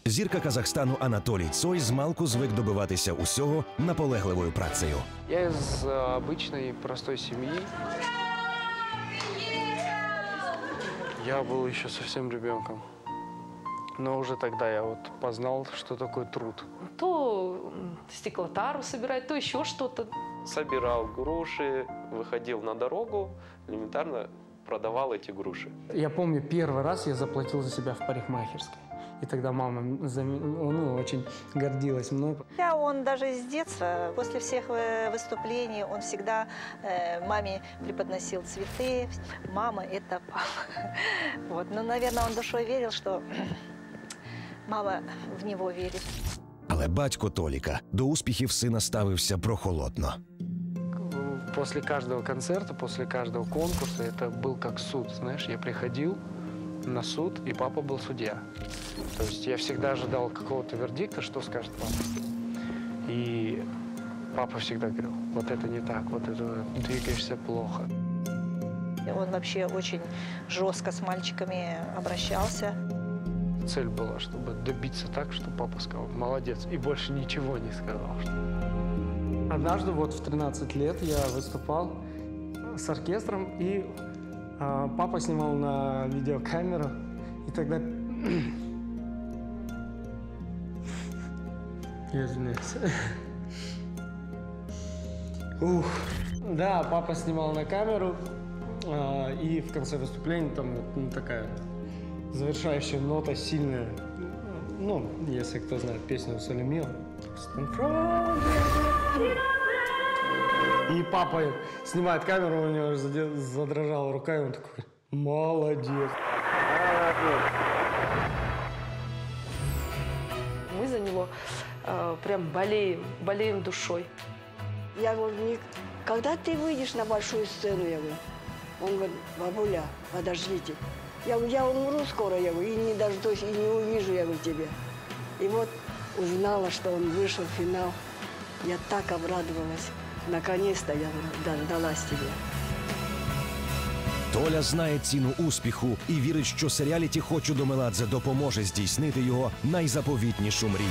Зірка Казахстану Анатолій Цой змалку звик добиватися усього наполегливою працею. Я з звичайної, простої сім'ї. Я був ще зовсім дитинком. Но уже тогда я вот познал, что такое труд. То стеклотару собирать, то еще что-то. Собирал груши, выходил на дорогу, элементарно продавал эти груши. Я помню, первый раз я заплатил за себя в парикмахерской. И тогда мама, ну, очень гордилась мной. Я, он даже с детства, после всех выступлений, он всегда э, маме преподносил цветы. Мама – это папа. Вот. Ну, наверное, он душой верил, что мама в него верит. Але батько Толіка до успіхів сина ставився прохолодно. После каждого концерта, после каждого конкурса это был как суд, знаешь, я приходил на суд, и папа был судья. То есть я всегда ожидал какого-то вердикта, что скажет папа. И папа всегда говорил, вот это не так, вот это двигаешься плохо. Он вообще очень жестко с мальчиками обращался. Цель была, чтобы добиться так, что папа сказал «молодец» и больше ничего не сказал. Однажды вот в тринадцать лет я выступал с оркестром, и э, папа снимал на видеокамеру, и тогда... Я извиняюсь. Ух. Да, папа снимал на камеру, э, и в конце выступления там ну, такая завершающая нота сильная. Ну, если кто знает песню Салимил. И папа снимает камеру, у него задрожала рука, и он такой, молодец. Мы за него э, прям болеем, болеем душой. Я говорю, Ник, когда ты выйдешь на большую сцену, я говорю. Он говорит, бабуля, подождите. Я говорю, я умру скоро, я говорю, и не дождусь, и не увижу, я говорю, тебя. И вот узнала, что он вышел в финал. Я так обрадовалась. Наконец-то я дождалась тебя. Толя знає ціну успіху і вірить, що серіаліті «Хочу до Меладзе» допоможе здійснити його найзаповітнішу мрію.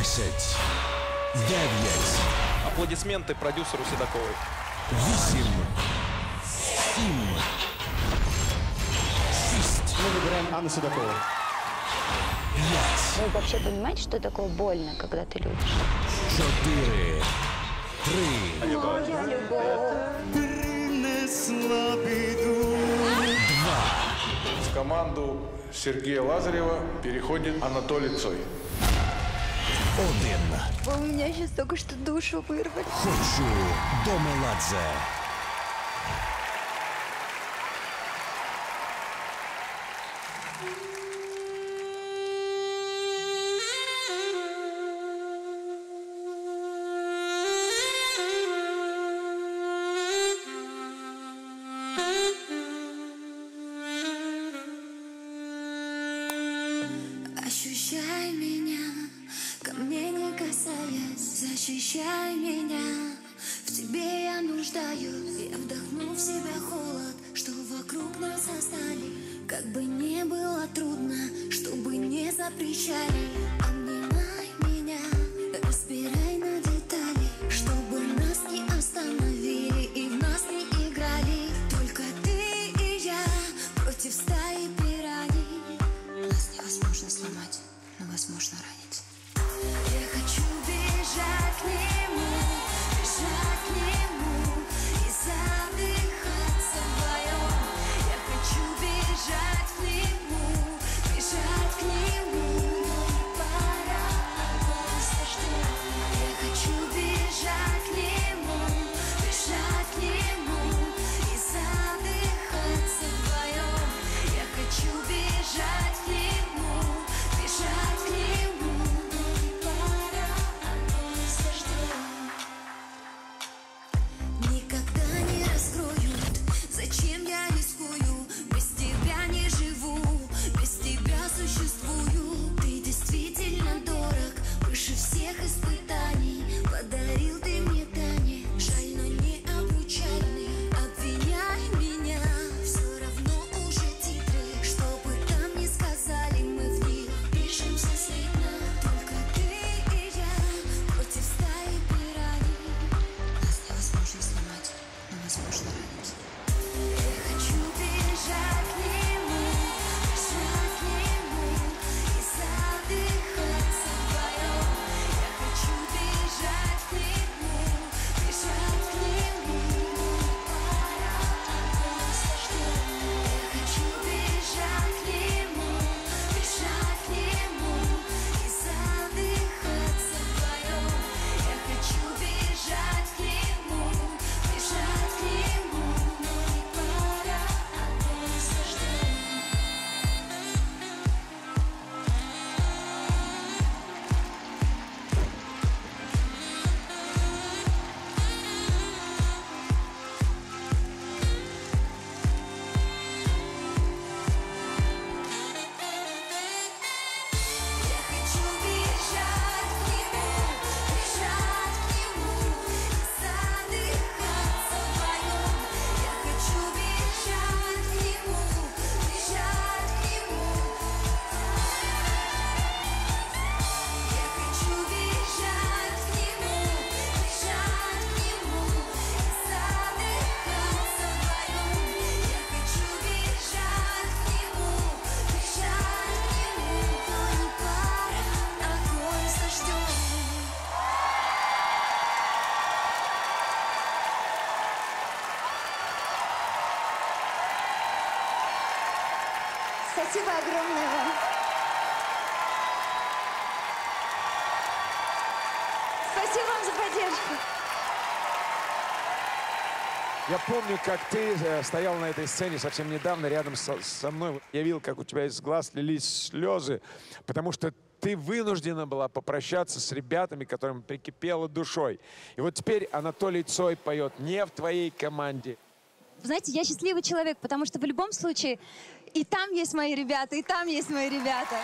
Десять. Дев'ять. Аплодисменти продюсеру Седокової. Вісім. Сім. Шість. Ми вибираємо Анну Седокову. П'ять. Ви взагалі розумієте, що таке больно, коли ти любиш? Чотири. Три. Моя любов принесла біду. Два. В команду Сергея Лазарева переходит Анатолий Цой. Один. У меня сейчас только что душу вырвали. Хочу до Меладзе. защищай меня. В тебе я нуждаюсь. Я вдохну в себя холод, что вокруг нас остались. Как бы ни было трудно, чтобы не запрещали. Обнимай меня, разбирай на детали, чтобы нас не остановили и в нас не играли. Только ты и я против стаи пираней. Нас невозможно сломать, но возможно ранить. Я хочу бежать к нему, бежать к нему и задыхаться вдвоем. Я хочу бежать к нему, бежать к нему, пора области ждет. Я хочу бежать к нему, бежать к нему и задыхаться вдвоем. Я хочу бежать к нему, бежать к нему. Зачем я рискую? Без тебя не живу, без тебя существую. Ты действительно дорог, выше всех испытаний. Подарил ты мне Тане, жаль, но не обучальный. Обвиняй меня, все равно уже титры. Что бы там ни сказали, мы в них пишемся слитно. Только ты и я против стаи пираний. Нас невозможно сломать, но возможно ранить. Бежать к нему, бежать к нему и задыхаться вдвоем. Я хочу бежать к нему, бежать к нему, пора области ждет. Я хочу бежать к нему, бежать к нему и задыхаться вдвоем. Я хочу бежать к нему, бежать к нему, но пора. Спасибо огромное вам. Спасибо вам за поддержку. Я помню, как ты стоял на этой сцене совсем недавно рядом со, со мной. Я видел, как у тебя из глаз лились слезы, потому что ты вынуждена была попрощаться с ребятами, которым прикипела душой. И вот теперь Анатолий Цой поет не в твоей команде. Знаете, я счастливый человек, потому что в любом случае и там есть мои ребята, и там есть мои ребята.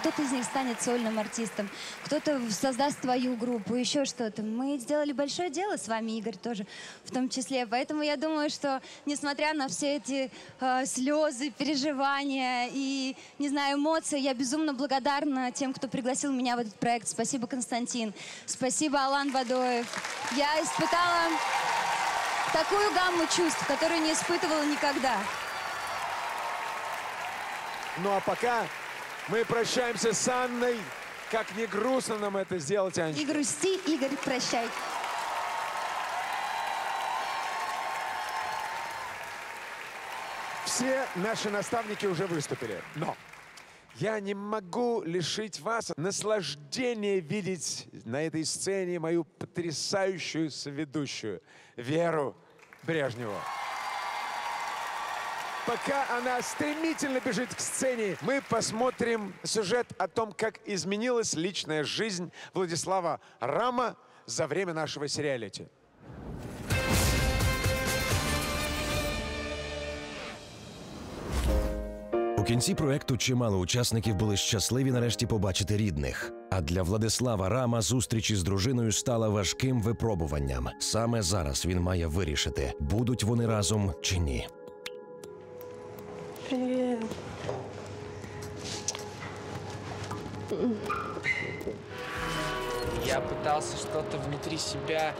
Кто-то из них станет сольным артистом, кто-то создаст свою группу, еще что-то. Мы сделали большое дело с вами, Игорь, тоже в том числе. Поэтому я думаю, что несмотря на все эти э, слезы, переживания и, не знаю, эмоции, я безумно благодарна тем, кто пригласил меня в этот проект. Спасибо, Константин. Спасибо, Алан Бадоев. Я испытала такую гамму чувств, которую не испытывала никогда. Ну а пока мы прощаемся с Анной. Как не грустно нам это сделать, Анечка. Не грусти, Игорь, прощай. Все наши наставники уже выступили. Но я не могу лишить вас наслаждения видеть на этой сцене мою потрясающую соведущую Веру Брежневу. Пока она стремительно бежит к сцене, мы посмотрим сюжет о том, как изменилась личная жизнь Владислава Рама за время нашего сериалити. У кінці проекту чимало учасників були щасливі нарешті побачити рідних. А для Владислава Рама зустріч із дружиною стала важким випробуванням. Саме зараз він має вирішити, будуть вони разом чи ні. Привіт. Я пытался что-то внутри себя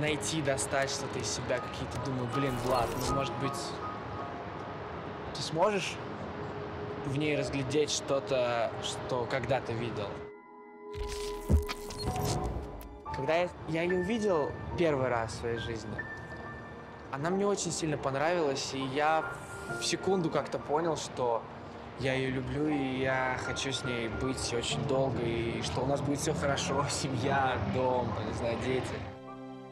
найти, достать что-то из себя, какие-то думаю, блин, Влад, ну может быть, ты сможешь в ней разглядеть что-то, что когда-то видел? Когда я, я ее увидел первый раз в своей жизни, она мне очень сильно понравилась, и я в секунду как-то понял, что я ее люблю, и я хочу с ней быть очень долго, и что у нас будет все хорошо, семья, дом, не знаю, дети.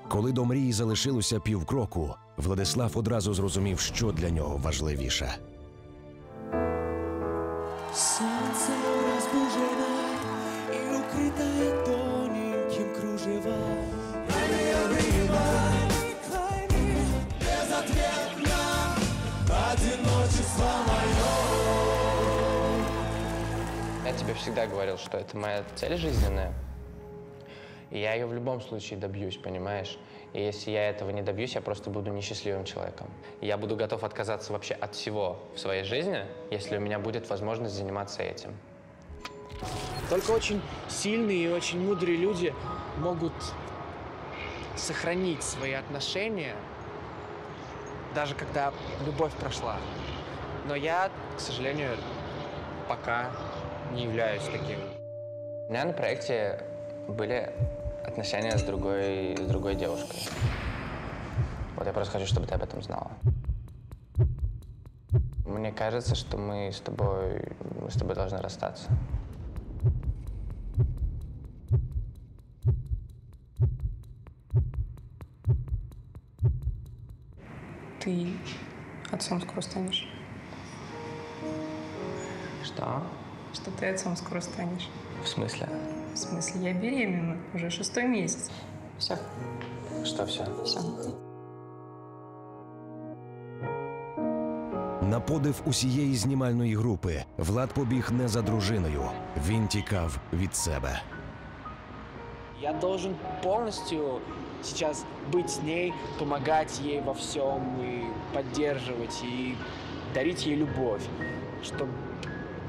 Коли до мрії залишилося півкроку, Владислав одразу зрозумів, що для нього важливіше. Сонце розбужене і укритає тоненьким кружевом. Безответно одиночество мое. Я тебе всегда говорил, что это моя цель жизненная. И я ее в любом случае добьюсь, понимаешь? И если я этого не добьюсь, я просто буду несчастливым человеком. Я буду готов отказаться вообще от всего в своей жизни, если у меня будет возможность заниматься этим. Только очень сильные и очень мудрые люди могут сохранить свои отношения, даже когда любовь прошла. Но я, к сожалению, пока не являюсь таким. У меня на проекте были отношения с другой, с другой девушкой. Вот я просто хочу, чтобы ты об этом знала. Мне кажется, что мы с тобой, мы с тобой должны расстаться. Ты отцом скоро станешь. Что? Что ты отцом скоро станешь. В смысле? В смысле, я беременна. Уже шестой месяц. Все. Что все? Все. На подив усієї знімальної групи Влад побіг не за дружиною. Він тікав від себе. Я должен полностью сейчас быть с ней, помогать ей во всем, и поддерживать, и дарить ей любовь, чтобы,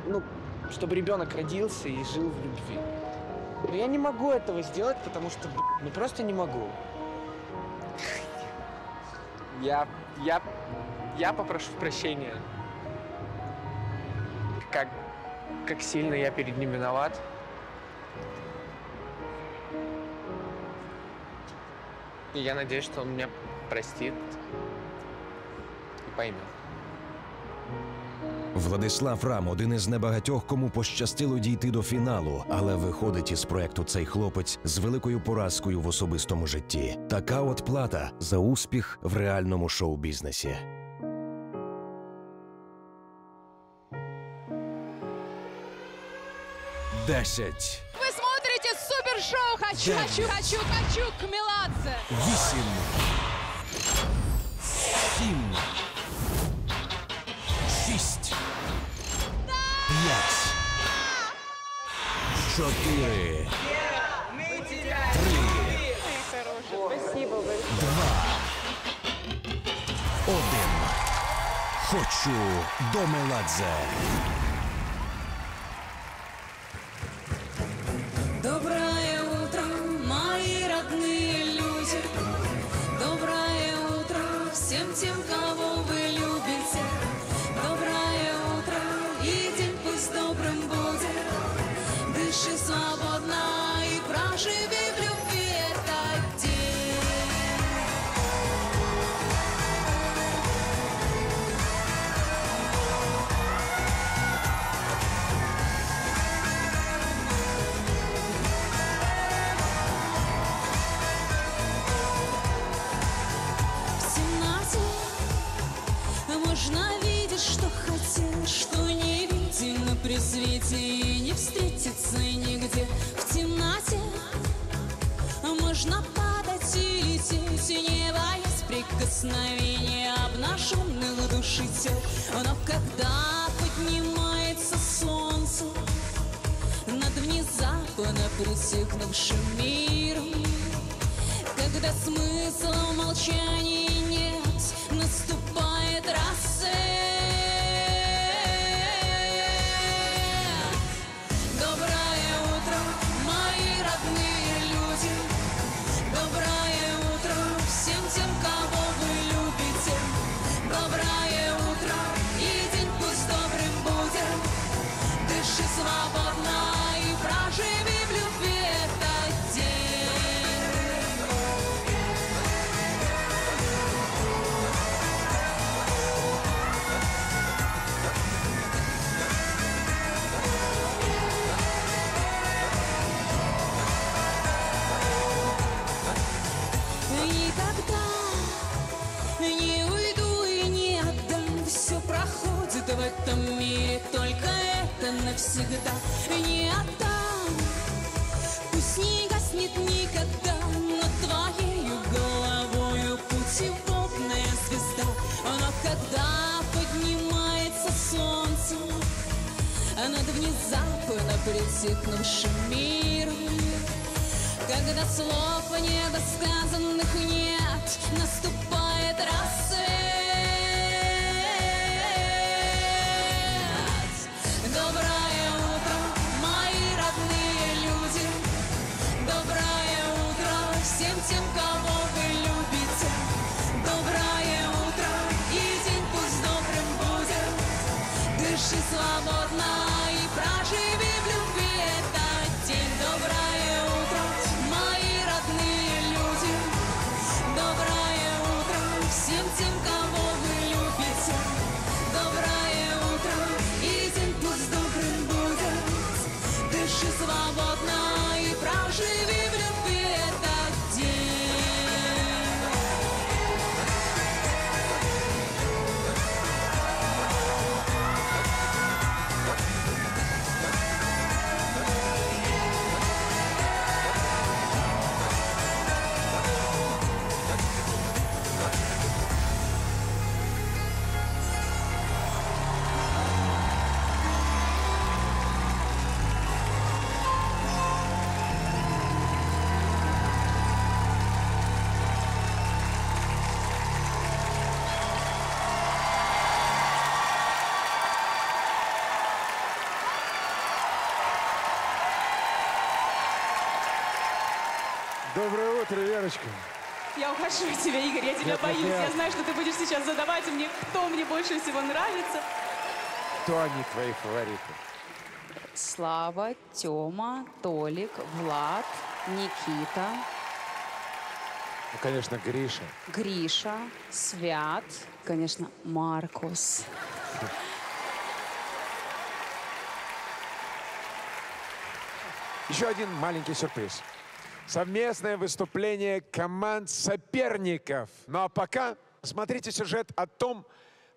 ну, чтобы ребенок родился и жил в любви. Но я не могу этого сделать, потому что, ну, просто не могу. Я, я, я попрошу прощения. Как, как сильно я перед ним виноват. И я надеюсь, что он меня простит и поймет. Владислав Рам – один із небагатьох, кому пощастило дійти до фіналу, але виходить із проекту цей хлопець з великою поразкою в особистому житті. Така от плата за успіх в реальному шоу-бізнесі. десять. Ви смотрите супершоу «Хочу, хочу, хочу, хочу» к Меладзе. Вісім. Сім. Четыре. Три. Спасибо большое. Два. Один. Хочу до Меладзе. Доброе утро, мои родные люди. Доброе утро всем тем, кого вы любите. Доброе утро, и день пусть добрым будет. Дыши свободно и проживи в любви этот день. В темноте можно видеть, что хотел, что невидимо при свете. Не встретиться нигде в темноте. Можно падать и лететь, не боясь прикосновения обнаженных души тел. Но когда поднимается солнце над внезапно медленно пересекнувшим мир, когда смысла в молчании нет, наступает рассвет. Доброе утро, мои родные люди. Доброе утро всем тем, кого вы любите. Доброе утро, и день пусть добрым будет. Дыши свободно и проживи в любви этот день. Никогда не уйду и не отдам. Все проходит в этом мире, только навсегда не отдам, пусть не гаснет никогда над твоею головою путеводная звезда. Но когда поднимается солнце над внезапно притихнувшим миром, когда слов недосказанных нет, наступает рассвет. Доброе утро, мои родные люди. Доброе утро всем тем, кого вы любите. Доброе утро, и день пусть добрым будет. Дыши свободно и проживи в любви этот день. Доброе утро, мои родные люди. Доброе утро всем тем, кого вы любите. Доброе утро, и день пусть добрым будет. Дыши свободно и проживи в любви этот день. Доброе утро, Верочка. Я ухожу от тебя, Игорь, я тебя нет, боюсь. Нет. Я знаю, что ты будешь сейчас задавать мне, кто мне больше всего нравится. Кто они твои фавориты? Слава, Тёма, Толик, Влад, Никита. Ну, конечно, Гриша. Гриша, Свят, конечно, Маркус. Еще один маленький сюрприз. Совместное выступление команд соперников. Ну а пока смотрите сюжет о том,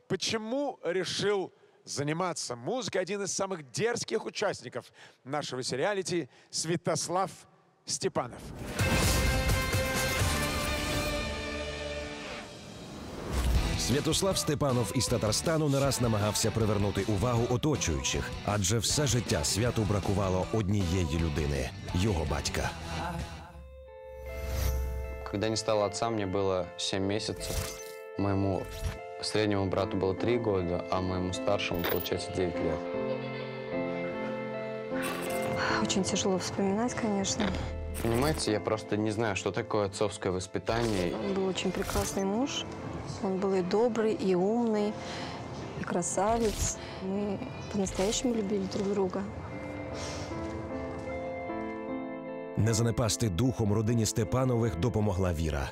почему решил заниматься музыкой один из самых дерзких участников нашего сериалити Святослав Степанов. Святослав Степанов із Татарстану не раз намагався привернути увагу оточуючих, адже все життя Святу бракувало однієї людини – його батька. Когда не стало отца, мне было семь месяцев. Моему среднему брату было три года, а моему старшему, получается, девять лет. Очень тяжело вспоминать, конечно. Понимаете, я просто не знаю, что такое отцовское воспитание. Он был очень прекрасный муж. Он был и добрый, и умный, и красавец. Мы по-настоящему любили друг друга. Не занепасти духом родині Степанових допомогла Віра.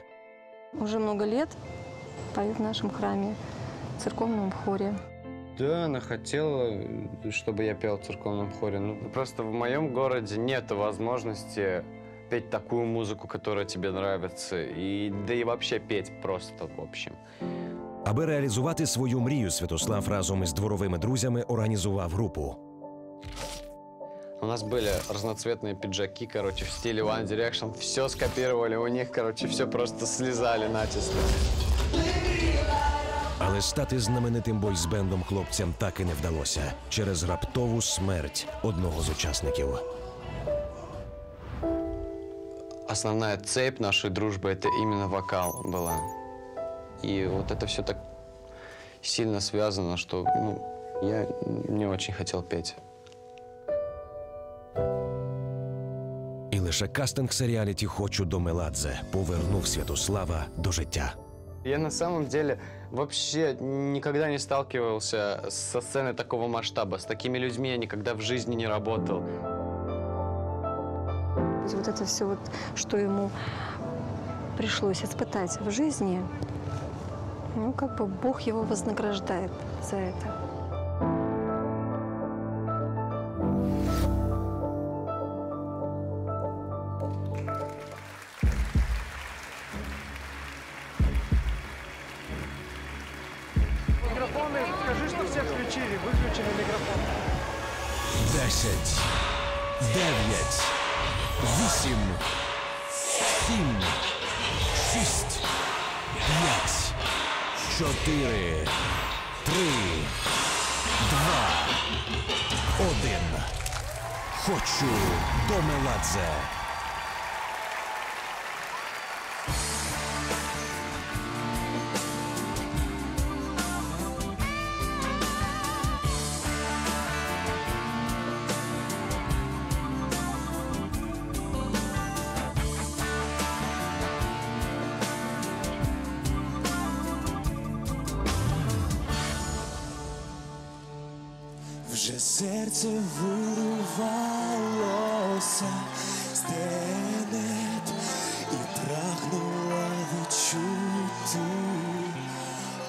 Уже много лет поет в нашем храме, в церковном хоре. Да, она хотела, чтобы я пел в церковном хоре. Ну, просто в моем городе нет возможности петь такую музыку, которая тебе нравится, и, да и вообще петь просто, в общем. Аби реалізувати свою мрію, Святослав разом із дворовими друзями організував групу. У нас были разноцветные пиджаки, короче, в стиле One Direction. Все скопировали у них, короче, все просто слезали натиск. Але стати знаменитим бойсбендом хлопцям так і не вдалося. Через раптову смерть одного з учасників. основная цепь нашей дружбы — это именно вокал была. И вот это все так сильно связано, что ну, я не очень хотел петь. І лише кастинг серіаліті «Хочу до Меладзе» повернув Святослава до життя. Я на самом деле вообще никогда не сталкивался со сценой такого масштаба. С такими людьми я никогда в жизни не работал. Вот это все, вот, что ему пришлось испытать в жизни, ну, как бы Бог его вознаграждает за это. Один. Хочу до Меладзе. Серце вирвалося з тенет і прагнуло відчути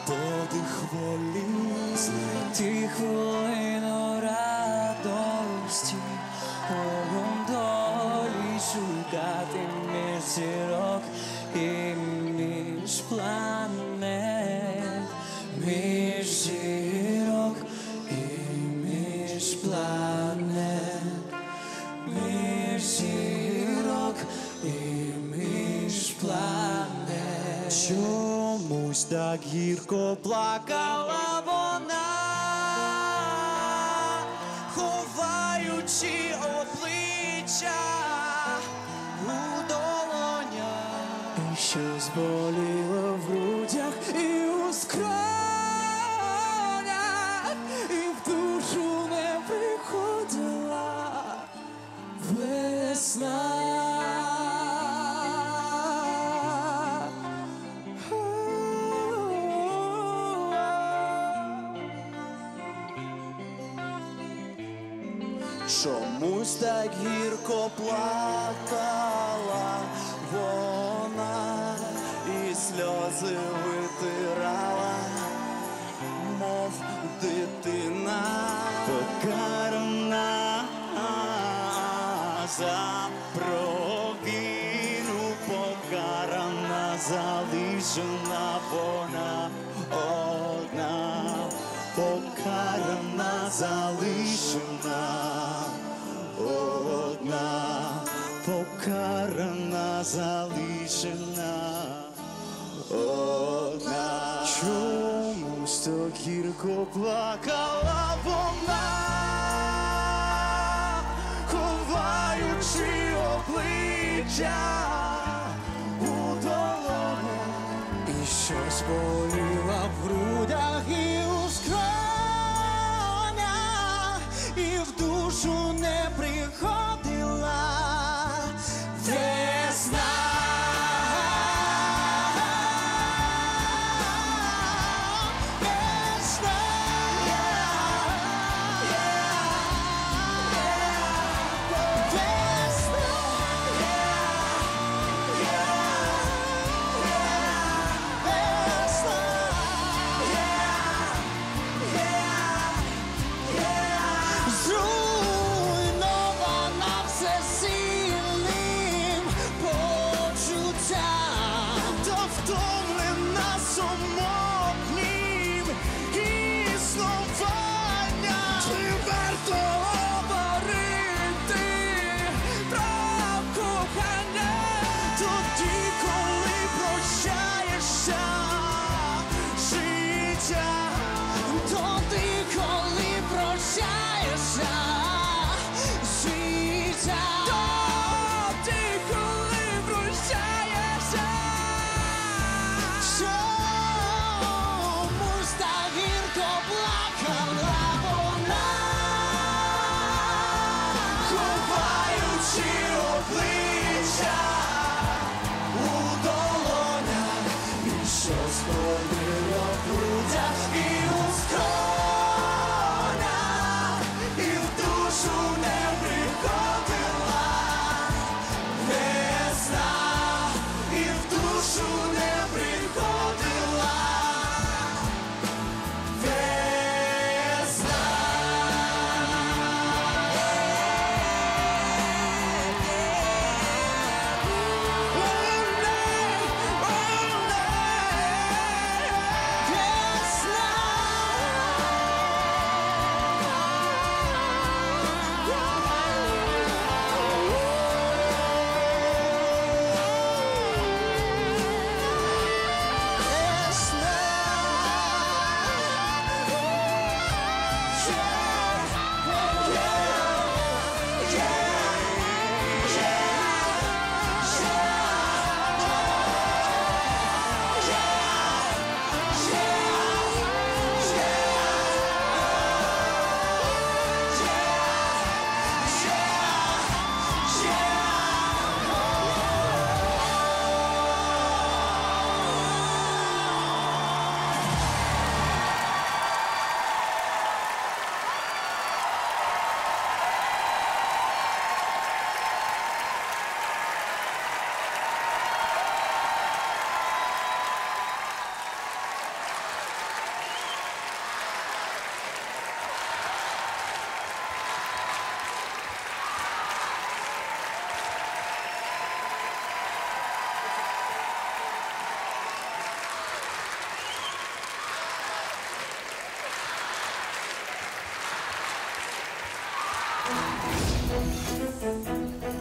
подих волі. Знайти хвилину радості, огонь долі шукати між зірок і між планет, між зірок. Планет, між зірок і між планет. Чомусь так гірко плакала вона, ховаючи обличчя у долонях. І щось боліло в грудях і у скронях, і в душу весна. Чомусь так гірко плакала вона і сльози витирала, мов дитина покарана за провину, покарана, залишена вона одна, покарана, залишена одна, покарана, залишена одна. Чомусь так гірко плакала вона, ховаючи обличчя у долонях. І щось боліло в грудях і у скронях, і в душу не приходила весна. Зру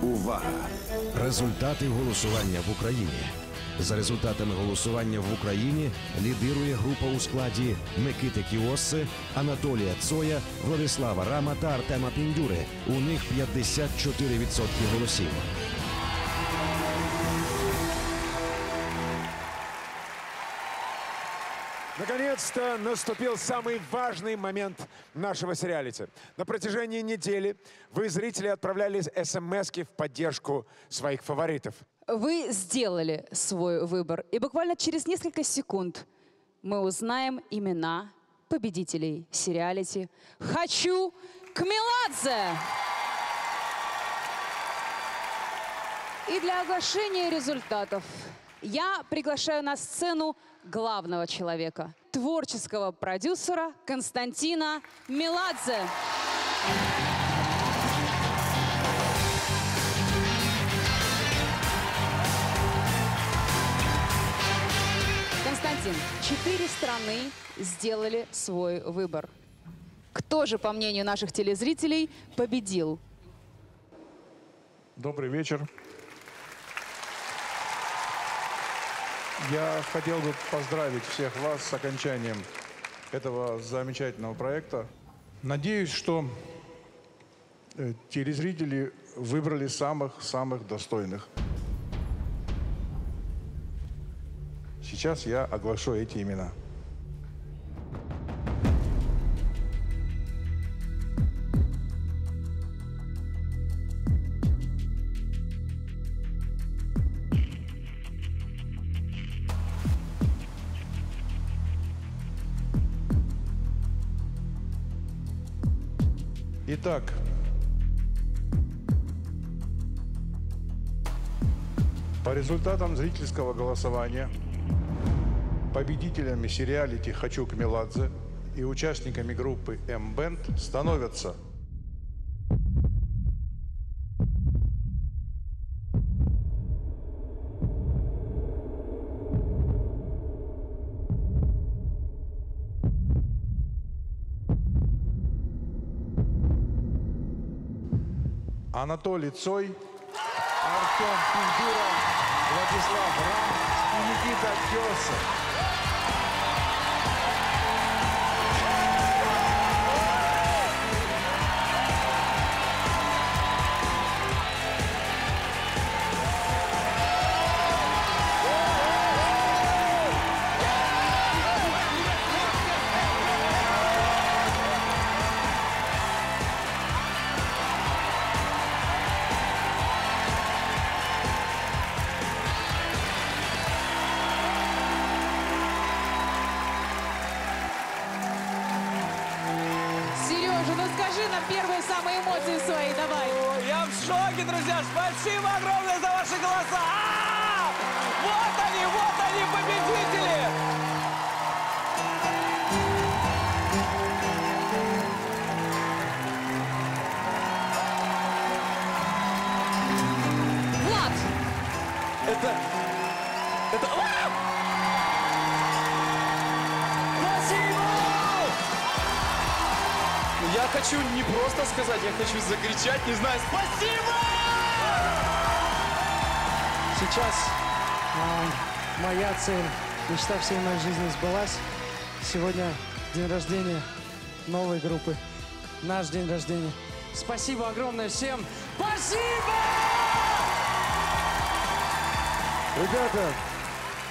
Увага! Результати голосування в Україні. За результатами голосування в Україні лідирує група у складі Никити Кьоси, Анатолія Цоя, Владислава Рама та Артема Піндюри. У них п'ятдесят чотири відсотки голосів. Наконец-то наступил самый важный момент нашего сериалити. На протяжении недели вы, зрители, отправляли смски в поддержку своих фаворитов. Вы сделали свой выбор. И буквально через несколько секунд мы узнаем имена победителей сериалити «Хочу к Меладзе». И для оглашения результатов я приглашаю на сцену главного человека, творческого продюсера Константина Меладзе. Константин, четыре страны сделали свой выбор. Кто же, по мнению наших телезрителей, победил? Добрый вечер. Я хотел бы поздравить всех вас с окончанием этого замечательного проекта. Надеюсь, что телезрители выбрали самых-самых достойных. Сейчас я оглашу эти имена. Итак, по результатам зрительского голосования победителями сериалити «Хочу к Меладзе» и участниками группы М-Бэнд становятся Анатолий Цой, Артём Пиндюра, Владислав Рам и Никита Кьоса. Я хочу закричать, не знаю, спасибо! Сейчас э, моя цель, мечта всей моей жизни сбылась. Сегодня день рождения новой группы. Наш день рождения. Спасибо огромное всем. Спасибо! Ребята,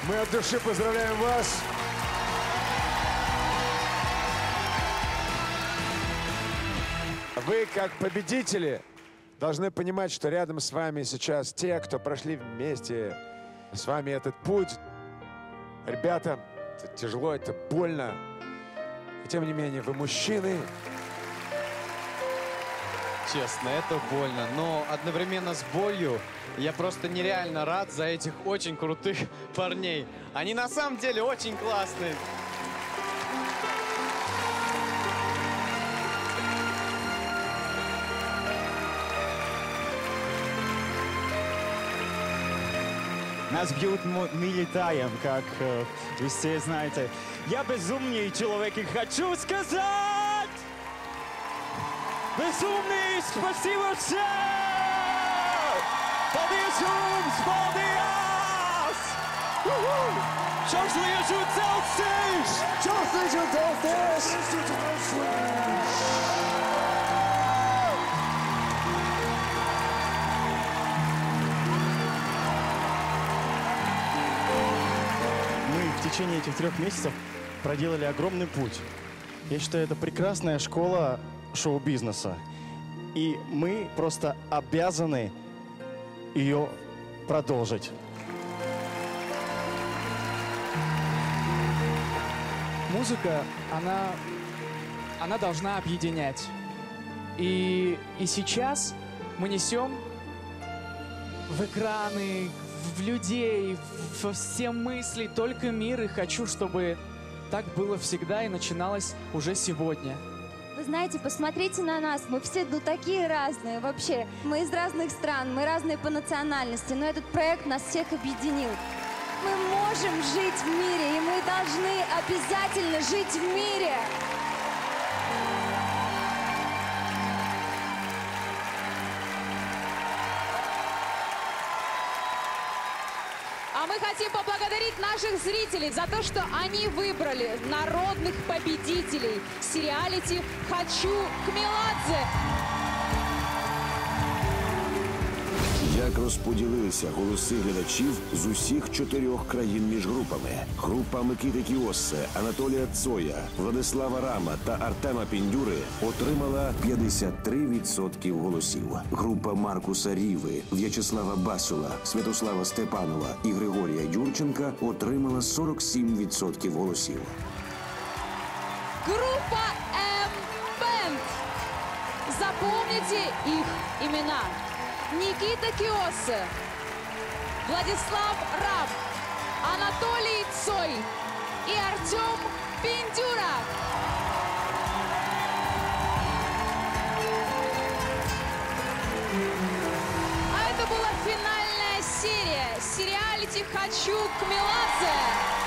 мы от души поздравляем вас. Вы, как победители, должны понимать, что рядом с вами сейчас те, кто прошли вместе с вами этот путь. Ребята, это тяжело, это больно. И тем не менее, вы мужчины. Честно, это больно, но одновременно с болью я просто нереально рад за этих очень крутых парней. Они на самом деле очень классные. Нас б'ють, ми літаємо, як ви всі знаєте. Я безумний чоловік і хочу сказати Безумный, спасибо всем! Подъезжаем с Балдиас! Чёрт слышу, целсиш! Чёрт слышу, целсиш! Мы в течение этих трех месяцев проделали огромный путь. Я считаю, это прекрасная школа шоу-бизнеса. И мы просто обязаны ее продолжить. Музыка, она, она должна объединять. И, и сейчас мы несем в экраны, в людей, во все мысли, только мир. И хочу, чтобы так было всегда и начиналось уже сегодня. Вы знаете, посмотрите на нас, мы все ну, такие разные вообще. Мы из разных стран, мы разные по национальности, но этот проект нас всех объединил. Мы можем жить в мире, и мы должны обязательно жить в мире. А мы хотим поблагодарить наших зрителей за то, что они выбрали народных победителей в сериалити «Хочу к Меладзе». Як розподілилися голоси глядачів з усіх чотирьох країн між групами. Група Микити Кьоси, Анатолія Цоя, Владислава Рама та Артема Піндюри отримала п'ятдесят три відсотки голосів. Група Маркуса Ріви, В'ячеслава Басюла, Святослава Степанова і Григорія Юрченка отримала сорок сім відсотків голосів. Група М-Бэнд. Запомните їх імена. Никита Кьоса, Владислав Рам, Анатолий Цой и Артём Пиндюра. А это была финальная серия сериалити «Хочу к Меладзе».